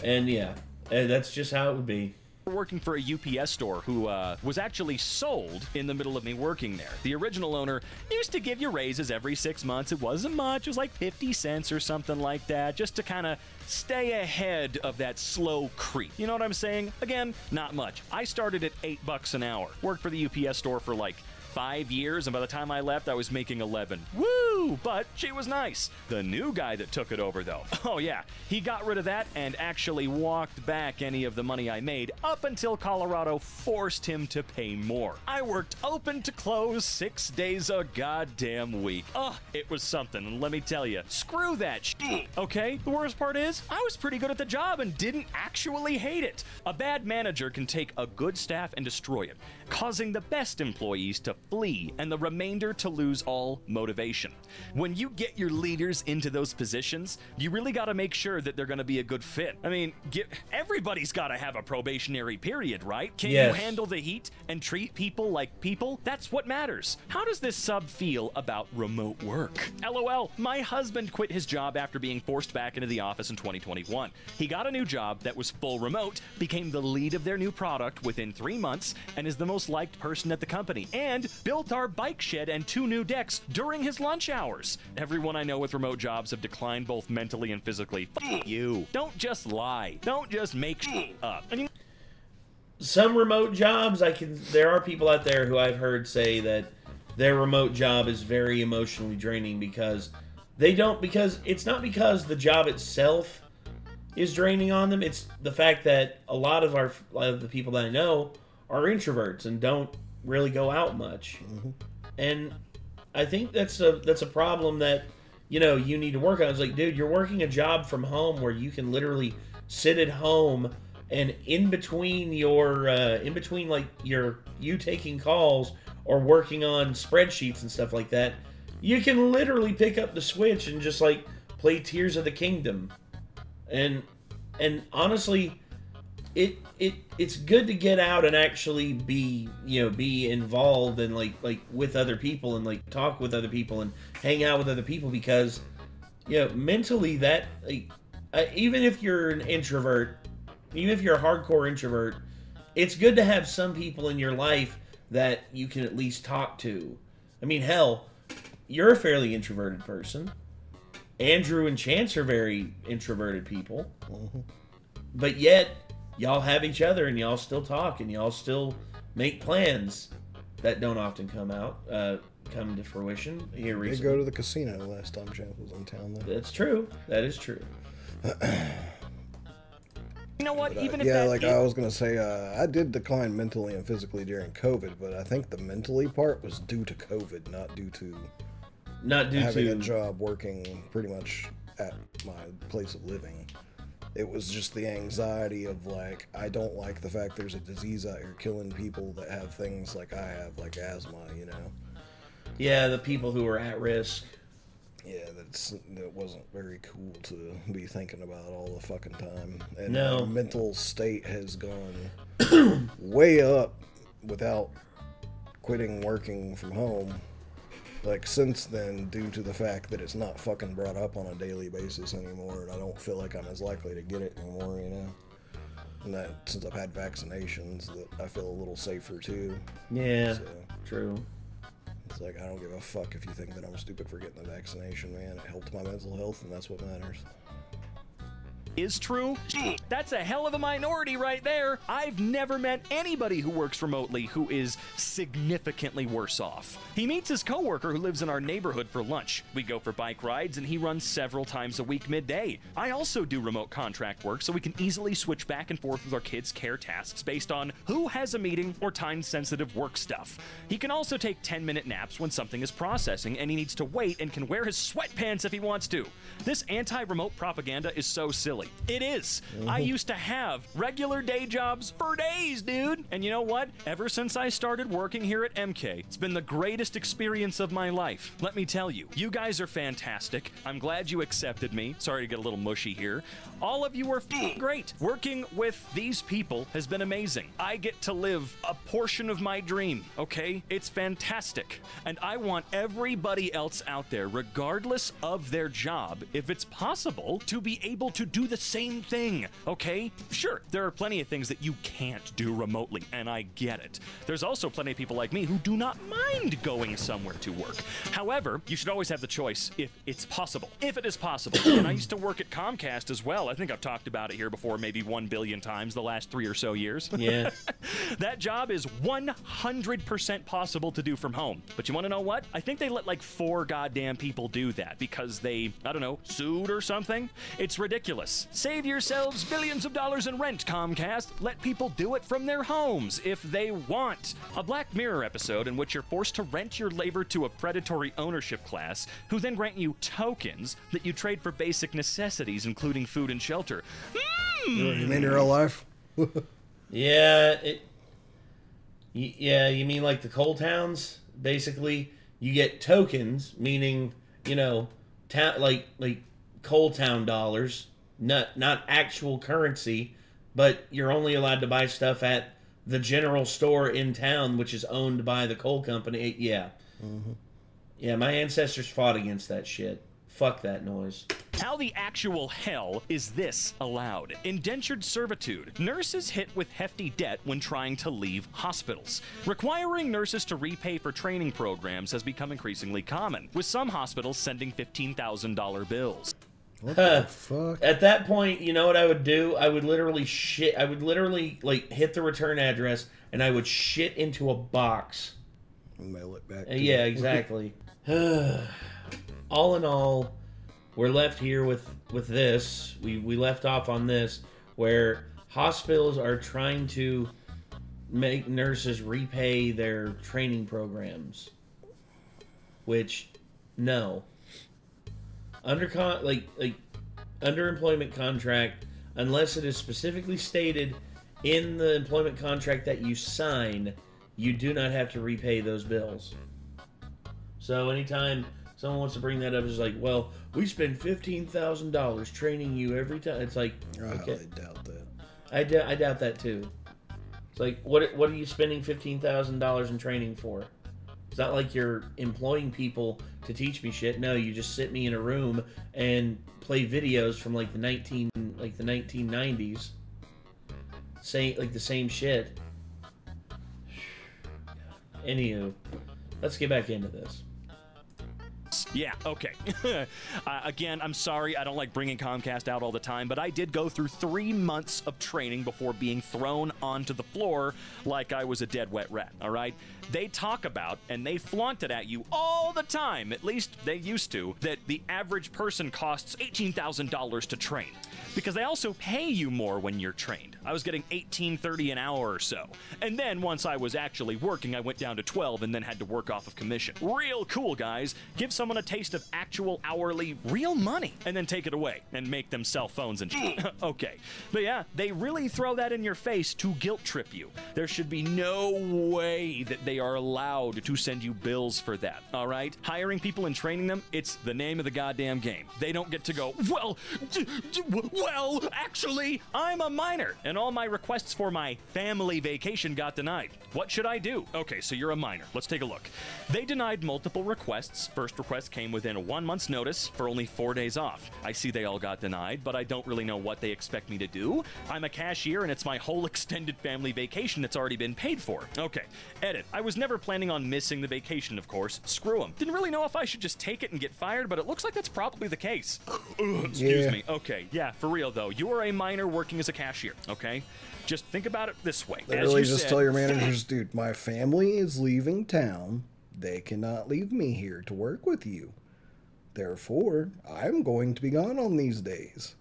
And yeah, that's just how it would be. Working for a UPS store who was actually sold in the middle of me working there. The original owner used to give you raises every 6 months. It wasn't much. It was like 50 cents or something like that, just to kind of stay ahead of that slow creep. You know what I'm saying? Again, not much. I started at $8 an hour. Worked for the UPS store for like 5 years, and by the time I left, I was making 11. Woo! But she was nice. The new guy that took it over, though, oh yeah, he got rid of that and actually walked back any of the money I made up until Colorado forced him to pay more. I worked open to close 6 days a goddamn week. Oh, it was something, and let me tell you, screw that shit, okay? The worst part is, I was pretty good at the job and didn't actually hate it. A bad manager can take a good staff and destroy it, causing the best employees to flee and the remainder to lose all motivation. When you get your leaders into those positions, you really got to make sure that they're going to be a good fit. I mean, everybody's got to have a probationary period, right? Can you handle the heat and treat people like people? That's what matters. How does this sub feel about remote work? LOL, my husband quit his job after being forced back into the office in 2021. He got a new job that was full remote, became the lead of their new product within 3 months, and is the most liked person at the company, and built our bike shed and 2 new decks during his lunch hours. Everyone I know with remote jobs have declined both mentally and physically. F you. Don't just lie. Don't just make shit up. Some remote jobs, there are people out there who I've heard say that their remote job is very emotionally draining because they don't, because it's not because the job itself is draining on them. It's the fact that a lot of the people that I know are introverts and don't really go out much. Mm-hmm. And I think that's a problem that, you know, you need to work on. It's like, dude, you're working a job from home where you can literally sit at home, and in between your you taking calls or working on spreadsheets and stuff like that, you can literally pick up the Switch and just like play Tears of the Kingdom. And honestly, it's good to get out and actually be, you know, be involved and like with other people and like talk with other people and hang out with other people, because, you know, mentally that, like, even if you're an introvert, even if you're a hardcore introvert, it's good to have some people in your life that you can at least talk to. I mean, hell, you're a fairly introverted person. Andrew and Chance are very introverted people. But yet, y'all have each other, and y'all still talk, and y'all still make plans that don't often come to fruition. Here recently, they go to the casino last time Chance was in town. Though. That's true. That is true. You know what? I was gonna say, I did decline mentally and physically during COVID, but I think the mentally part was due to COVID, not due to having a job working pretty much at my place of living. It was just the anxiety of, like, I don't like the fact there's a disease out here killing people that have things like I have, like asthma, you know? Yeah, the people who are at risk. Yeah, that wasn't very cool to be thinking about all the fucking time. And no. My mental state has gone way up without quitting working from home. Like, since then, due to the fact that it's not fucking brought up on a daily basis anymore, and I don't feel like I'm as likely to get it anymore, you know? And that, since I've had vaccinations, that I feel a little safer, too. Yeah, so, true. It's like, I don't give a fuck if you think that I'm stupid for getting the vaccination, man. It helped my mental health, and that's what matters. Is true. That's a hell of a minority right there. I've never met anybody who works remotely who is significantly worse off. He meets his coworker who lives in our neighborhood for lunch. We go for bike rides, and he runs several times a week midday. I also do remote contract work, so we can easily switch back and forth with our kids' care tasks based on who has a meeting or time-sensitive work stuff. He can also take 10-minute naps when something is processing, and he needs to wait and can wear his sweatpants if he wants to. This anti-remote propaganda is so silly. It is. I used to have regular day jobs for days, dude. And you know what? Ever since I started working here at MK, it's been the greatest experience of my life. Let me tell you, you guys are fantastic. I'm glad you accepted me. Sorry to get a little mushy here. All of you are great. Working with these people has been amazing. I get to live a portion of my dream, okay? It's fantastic. And I want everybody else out there, regardless of their job, if it's possible, to be able to do the the same thing, okay? Sure, there are plenty of things that you can't do remotely, and I get it. There's also plenty of people like me who do not mind going somewhere to work. However, you should always have the choice if it's possible. If it is possible. And I used to work at Comcast as well. I think I've talked about it here before maybe 1 billion times the last 3 or so years. Yeah. That job is 100% possible to do from home. But you want to know what? I think they let like 4 goddamn people do that because they, I don't know, sued or something. It's ridiculous. Save yourselves billions of dollars in rent, Comcast. Let people do it from their homes if they want. A Black Mirror episode in which you're forced to rent your labor to a predatory ownership class who then grant you tokens that you trade for basic necessities, including food and shelter. You mean in real life? Yeah, you mean like the coal towns? Basically, you get tokens, meaning, you know, like coal town dollars, not actual currency, but you're only allowed to buy stuff at the general store in town, which is owned by the coal company. Yeah. Mm-hmm. Yeah, my ancestors fought against that shit. Fuck that noise. How the actual hell is this allowed? Indentured servitude. Nurses hit with hefty debt when trying to leave hospitals. Requiring nurses to repay for training programs has become increasingly common, with some hospitals sending $15,000 bills. What the fuck? At that point, you know what I would do? I would literally shit. I would literally, like, hit the return address, and I would shit into a box. And mail it back. Yeah, exactly. All in all, we're left here with this. We left off on this, where hospitals are trying to make nurses repay their training programs. Which, no. Underemployment contract, unless it is specifically stated in the employment contract that you sign, you do not have to repay those bills. So anytime someone wants to bring that up, it's like, well, we spend $15,000 training you every time. It's like, okay. I highly doubt that. I doubt that too. It's like, what are you spending $15,000 in training for? It's not like you're employing people to teach me shit. No, you just sit me in a room and play videos from like the 1990s. Say like the same shit. Anywho, let's get back into this. Yeah, okay. Again, I'm sorry, I don't like bringing Comcast out all the time, but I did go through 3 months of training before being thrown onto the floor like I was a dead wet rat, all right? They talk about, and they flaunt it at you all the time, at least they used to, that the average person costs $18,000 to train, because they also pay you more when you're trained. I was getting $18.30 an hour or so, and then once I was actually working, I went down to $12 and then had to work off of commission. Real cool, guys. Give someone a taste of actual hourly real money and then take it away and make them cell phones and okay. But yeah, they really throw that in your face to guilt trip you. There should be no way that they are allowed to send you bills for that, all right? Hiring people and training them, it's the name of the goddamn game. They don't get to go, well, actually, I'm a minor and all my requests for my family vacation got denied. What should I do? Okay, so you're a minor. Let's take a look. They denied multiple requests. First request came within 1 month's notice for only 4 days off. I see they all got denied, but I don't really know what they expect me to do. I'm a cashier and it's my whole extended family vacation that's already been paid for. Okay, edit. I was never planning on missing the vacation, of course. Screw them. Didn't really know if I should just take it and get fired, but it looks like that's probably the case. Excuse me. Okay, yeah, for real though. You are a minor working as a cashier, okay? Just think about it this way. Literally just said, tell your managers, dude, my family is leaving town. They cannot leave me here to work with you. Therefore, I'm going to be gone on these days.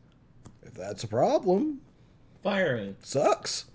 If that's a problem, fire it. Sucks.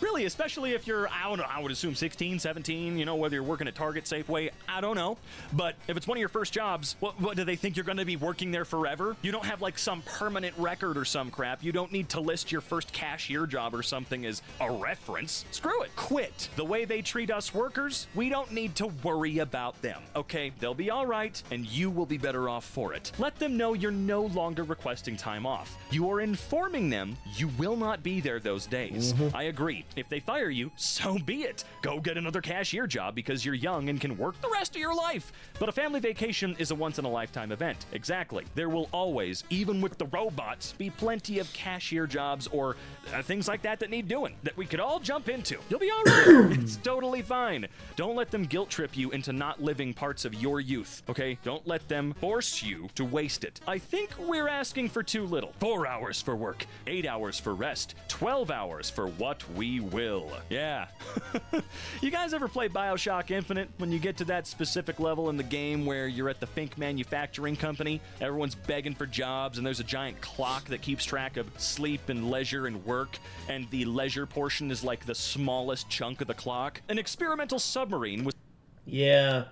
Really, especially if you're, I don't know, I would assume 16, 17, you know, whether you're working at Target, Safeway, I don't know. But if it's one of your first jobs, what do they think you're going to be working there forever? You don't have like some permanent record or some crap. You don't need to list your first cashier job or something as a reference. Screw it. Quit. The way they treat us workers, we don't need to worry about them. Okay, they'll be all right, and you will be better off for it. Let them know you're no longer requesting time off. You are informing them you will not be there those days. Mm-hmm. I agree. If they fire you, so be it. Go get another cashier job because you're young and can work the rest of your life. But a family vacation is a once-in-a-lifetime event. Exactly. There will always, even with the robots, be plenty of cashier jobs or things like that that need doing that we could all jump into. You'll be all right. It's totally fine. Don't let them guilt trip you into not living parts of your youth, okay? Don't let them force you to waste it. I think we're asking for too little. 4 hours for work, 8 hours for rest, 12 hours for what we will. Yeah. You guys ever play Bioshock Infinite? When you get to that specific level in the game where you're at the Fink Manufacturing Company, everyone's begging for jobs, and there's a giant clock that keeps track of sleep and leisure and work, and the leisure portion is like the smallest chunk of the clock. An experimental submarine was... Yeah,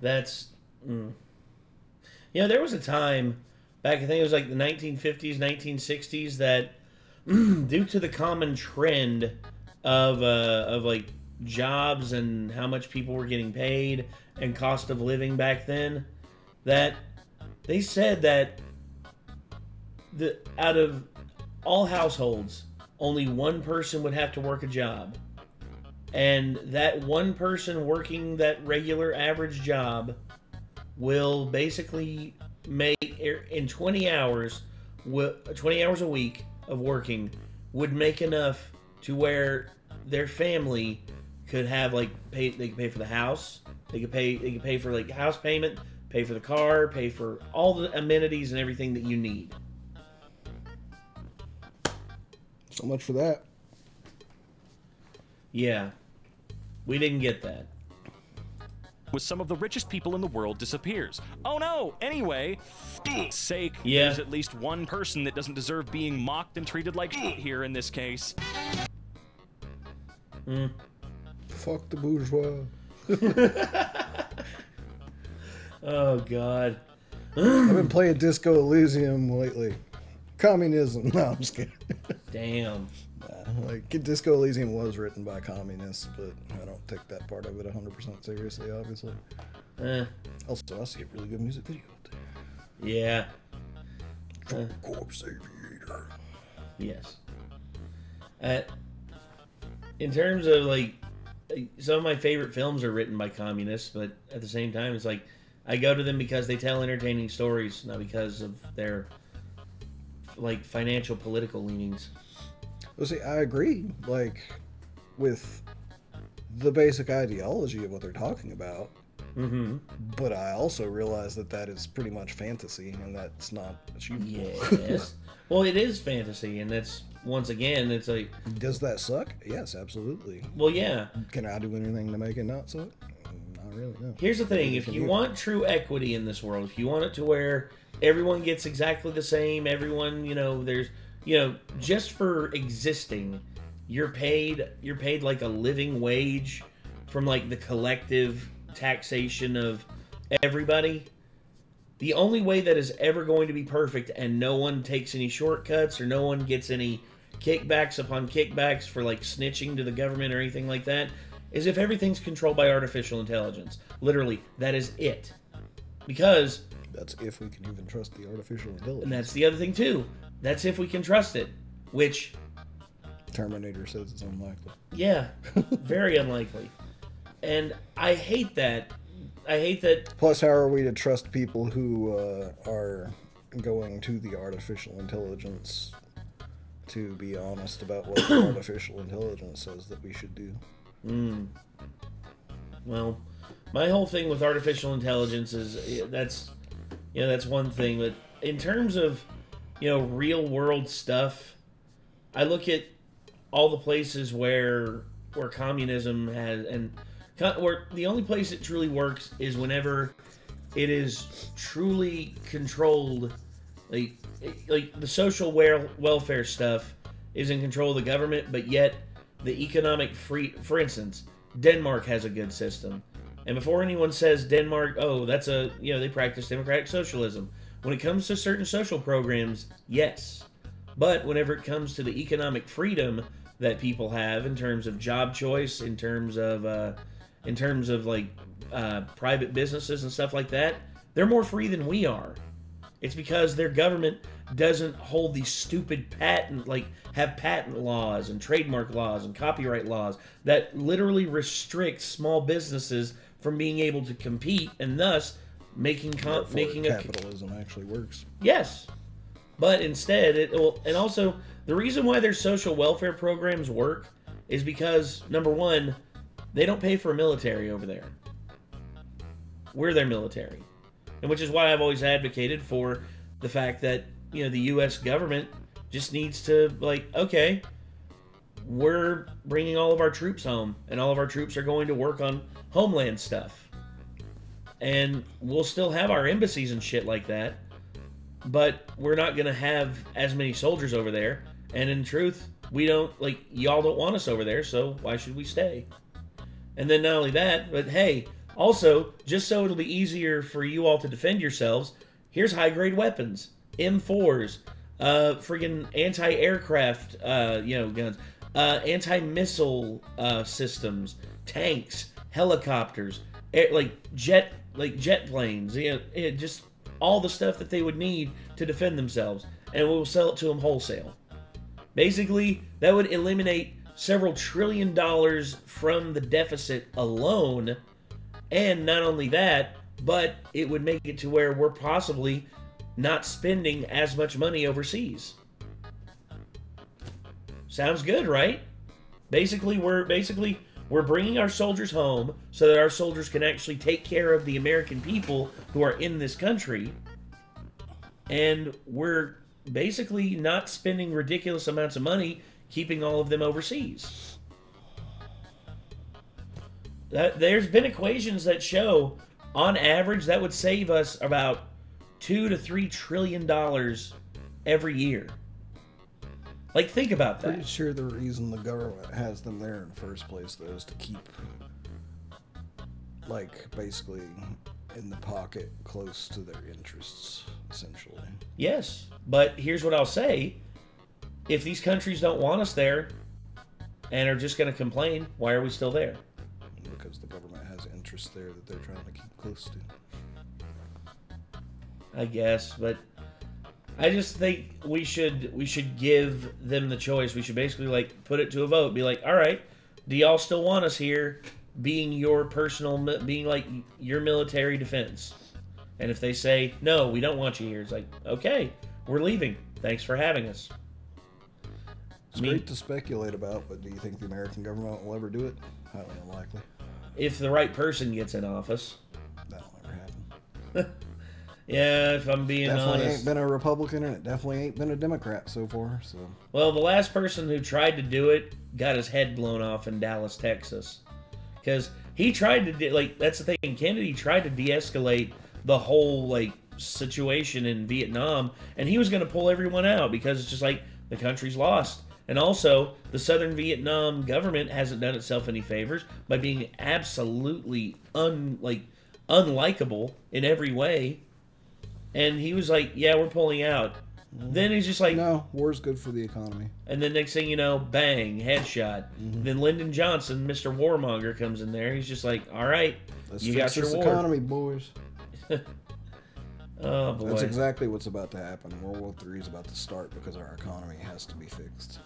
that's... Mm. You know, there was a time back, I think it was like the 1950s, 1960s, that due to the common trend of like jobs and how much people were getting paid and cost of living back then, that they said that out of all households, only one person would have to work a job. And that one person working that regular average job will basically make, in 20 hours a week of working, would make enough to where their family could have, like, they could pay for the house, they could pay for, like, house payment, pay for the car, pay for all the amenities and everything that you need. So much for that. Yeah. We didn't get that. With some of the richest people in the world disappears. Oh no! Anyway, f***'s sake, there's at least one person that doesn't deserve being mocked and treated like shit here in this case. Mm. Fuck the bourgeois. Oh god. I've been playing Disco Elysium lately. Communism. No, I'm just kidding. Damn. Like, Disco Elysium was written by communists, but I don't take that part of it 100% seriously, obviously. Also, I see a really good music video out there. Yeah. Corpse Aviator. Yes. In terms of, like, some of my favorite films are written by communists, but at the same time, it's like, I go to them because they tell entertaining stories, not because of their, like, financial political leanings. Well, see, I agree, like, with the basic ideology of what they're talking about, but I also realize that that is pretty much fantasy, and that's not achievable. Yes. Well, it is fantasy, and that's, once again, it's like... Does that suck? Yes, absolutely. Well, yeah. Can I do anything to make it not suck? Not really, no. Here's the thing, if you want true equity in this world, if you want it to where everyone gets exactly the same, everyone, you know, there's... You know, just for existing, you're paid like a living wage from like the collective taxation of everybody. The only way that is ever going to be perfect and no one takes any shortcuts or no one gets any kickbacks upon kickbacks for like snitching to the government or anything like that is if everything's controlled by artificial intelligence. Literally, that is it. Because... That's if we can even trust the artificial intelligence. And that's the other thing too. That's if we can trust it, which... Terminator says it's unlikely. Yeah, very unlikely. And I hate that. I hate that... Plus, how are we to trust people who are going to the artificial intelligence to be honest about what the artificial intelligence says that we should do? Mm. Well, my whole thing with artificial intelligence is that's... You know, that's one thing, but in terms of... You know, real world stuff. I look at all the places where communism has where the only place it truly works is whenever it is truly controlled. Like the social welfare stuff is in control of the government, but yet the economic for instance, Denmark has a good system, and before anyone says Denmark, oh, that's a they practice democratic socialism. When it comes to certain social programs, yes. But whenever it comes to the economic freedom that people have in terms of job choice, in terms of like private businesses and stuff like that, they're more free than we are. It's because their government doesn't hold these stupid patent, like have patent laws and trademark laws and copyright laws that literally restrict small businesses from being able to compete, and thus making capitalism actually works. Yes, but instead it will. And also, the reason why their social welfare programs work is because, number one, they don't pay for a military over there. We're their military. And which is why I've always advocated for the fact that, you know, the U.S. government just needs to, like, okay, we're bringing all of our troops home, and all of our troops are going to work on homeland stuff. And we'll still have our embassies and shit like that, but we're not going to have as many soldiers over there. And in truth, we don't, like, y'all don't want us over there, so why should we stay? And then not only that, but hey, also, just so it'll be easier for you all to defend yourselves, here's high-grade weapons. M4s, friggin' anti-aircraft, you know, guns, anti-missile systems, tanks, helicopters, air, like jet planes, you know, just all the stuff that they would need to defend themselves, and we'll sell it to them wholesale. Basically, that would eliminate several trillion dollars from the deficit alone. And not only that, but it would make it to where we're possibly not spending as much money overseas. Sounds good, right? Basically we're bringing our soldiers home so that our soldiers can actually take care of the American people who are in this country. And we're basically not spending ridiculous amounts of money keeping all of them overseas. There's been equations that show, on average, that would save us about $2 to $3 trillion every year. Like, think about that. Pretty sure the reason the government has them there in the first place, though, is to keep, like, basically in the pocket close to their interests, essentially. Yes, but here's what I'll say. If these countries don't want us there and are just going to complain, why are we still there? Because the government has interests there that they're trying to keep close to. I guess, but I just think we should give them the choice. We should basically, like, put it to a vote. Be like, all right, do y'all still want us here being your personal, being like your military defense? And if they say, no, we don't want you here, it's like, okay, we're leaving. Thanks for having us. It's great to speculate about, but do you think the American government will ever do it? Highly unlikely. If the right person gets in office. That'll never happen. Yeah, if I'm being honest. Definitely ain't been a Republican, and it definitely ain't been a Democrat so far. So. Well, the last person who tried to do it got his head blown off in Dallas, Texas. Because he tried to, like, that's the thing. Kennedy tried to de-escalate the whole, like, situation in Vietnam, and he was going to pull everyone out because it's just like, the country's lost. And also, the southern Vietnam government hasn't done itself any favors by being absolutely unlikable in every way. And he was like, yeah, we're pulling out. Then he's just like... No, war's good for the economy. And then next thing you know, bang, headshot. Then Lyndon Johnson, Mr. Warmonger, comes in there. He's just like, all right, let's fix your war. Economy, boys. Oh, boy. That's exactly what's about to happen. World War III is about to start because our economy has to be fixed.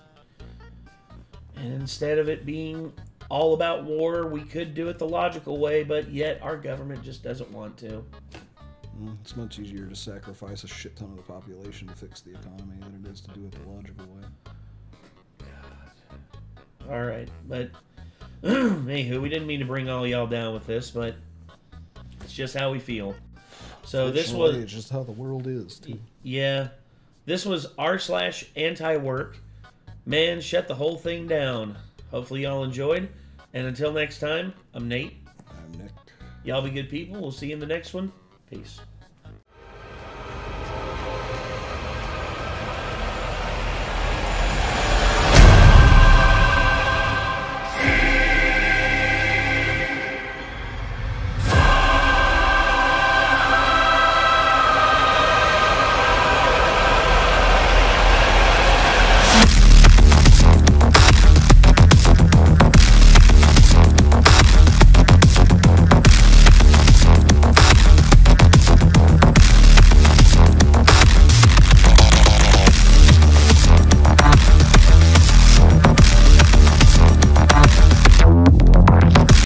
And instead of it being all about war, we could do it the logical way, but yet our government just doesn't want to. It's much easier to sacrifice a shit ton of the population to fix the economy than it is to do it the logical way. God. All right, but anywho, we didn't mean to bring all y'all down with this, but it's just how we feel. So this was... It's just how the world is, too. Yeah. This was r/anti-work. Man, shut the whole thing down. Hopefully y'all enjoyed. And until next time, I'm Nate. I'm Nick. Y'all be good people. We'll see you in the next one. Peace.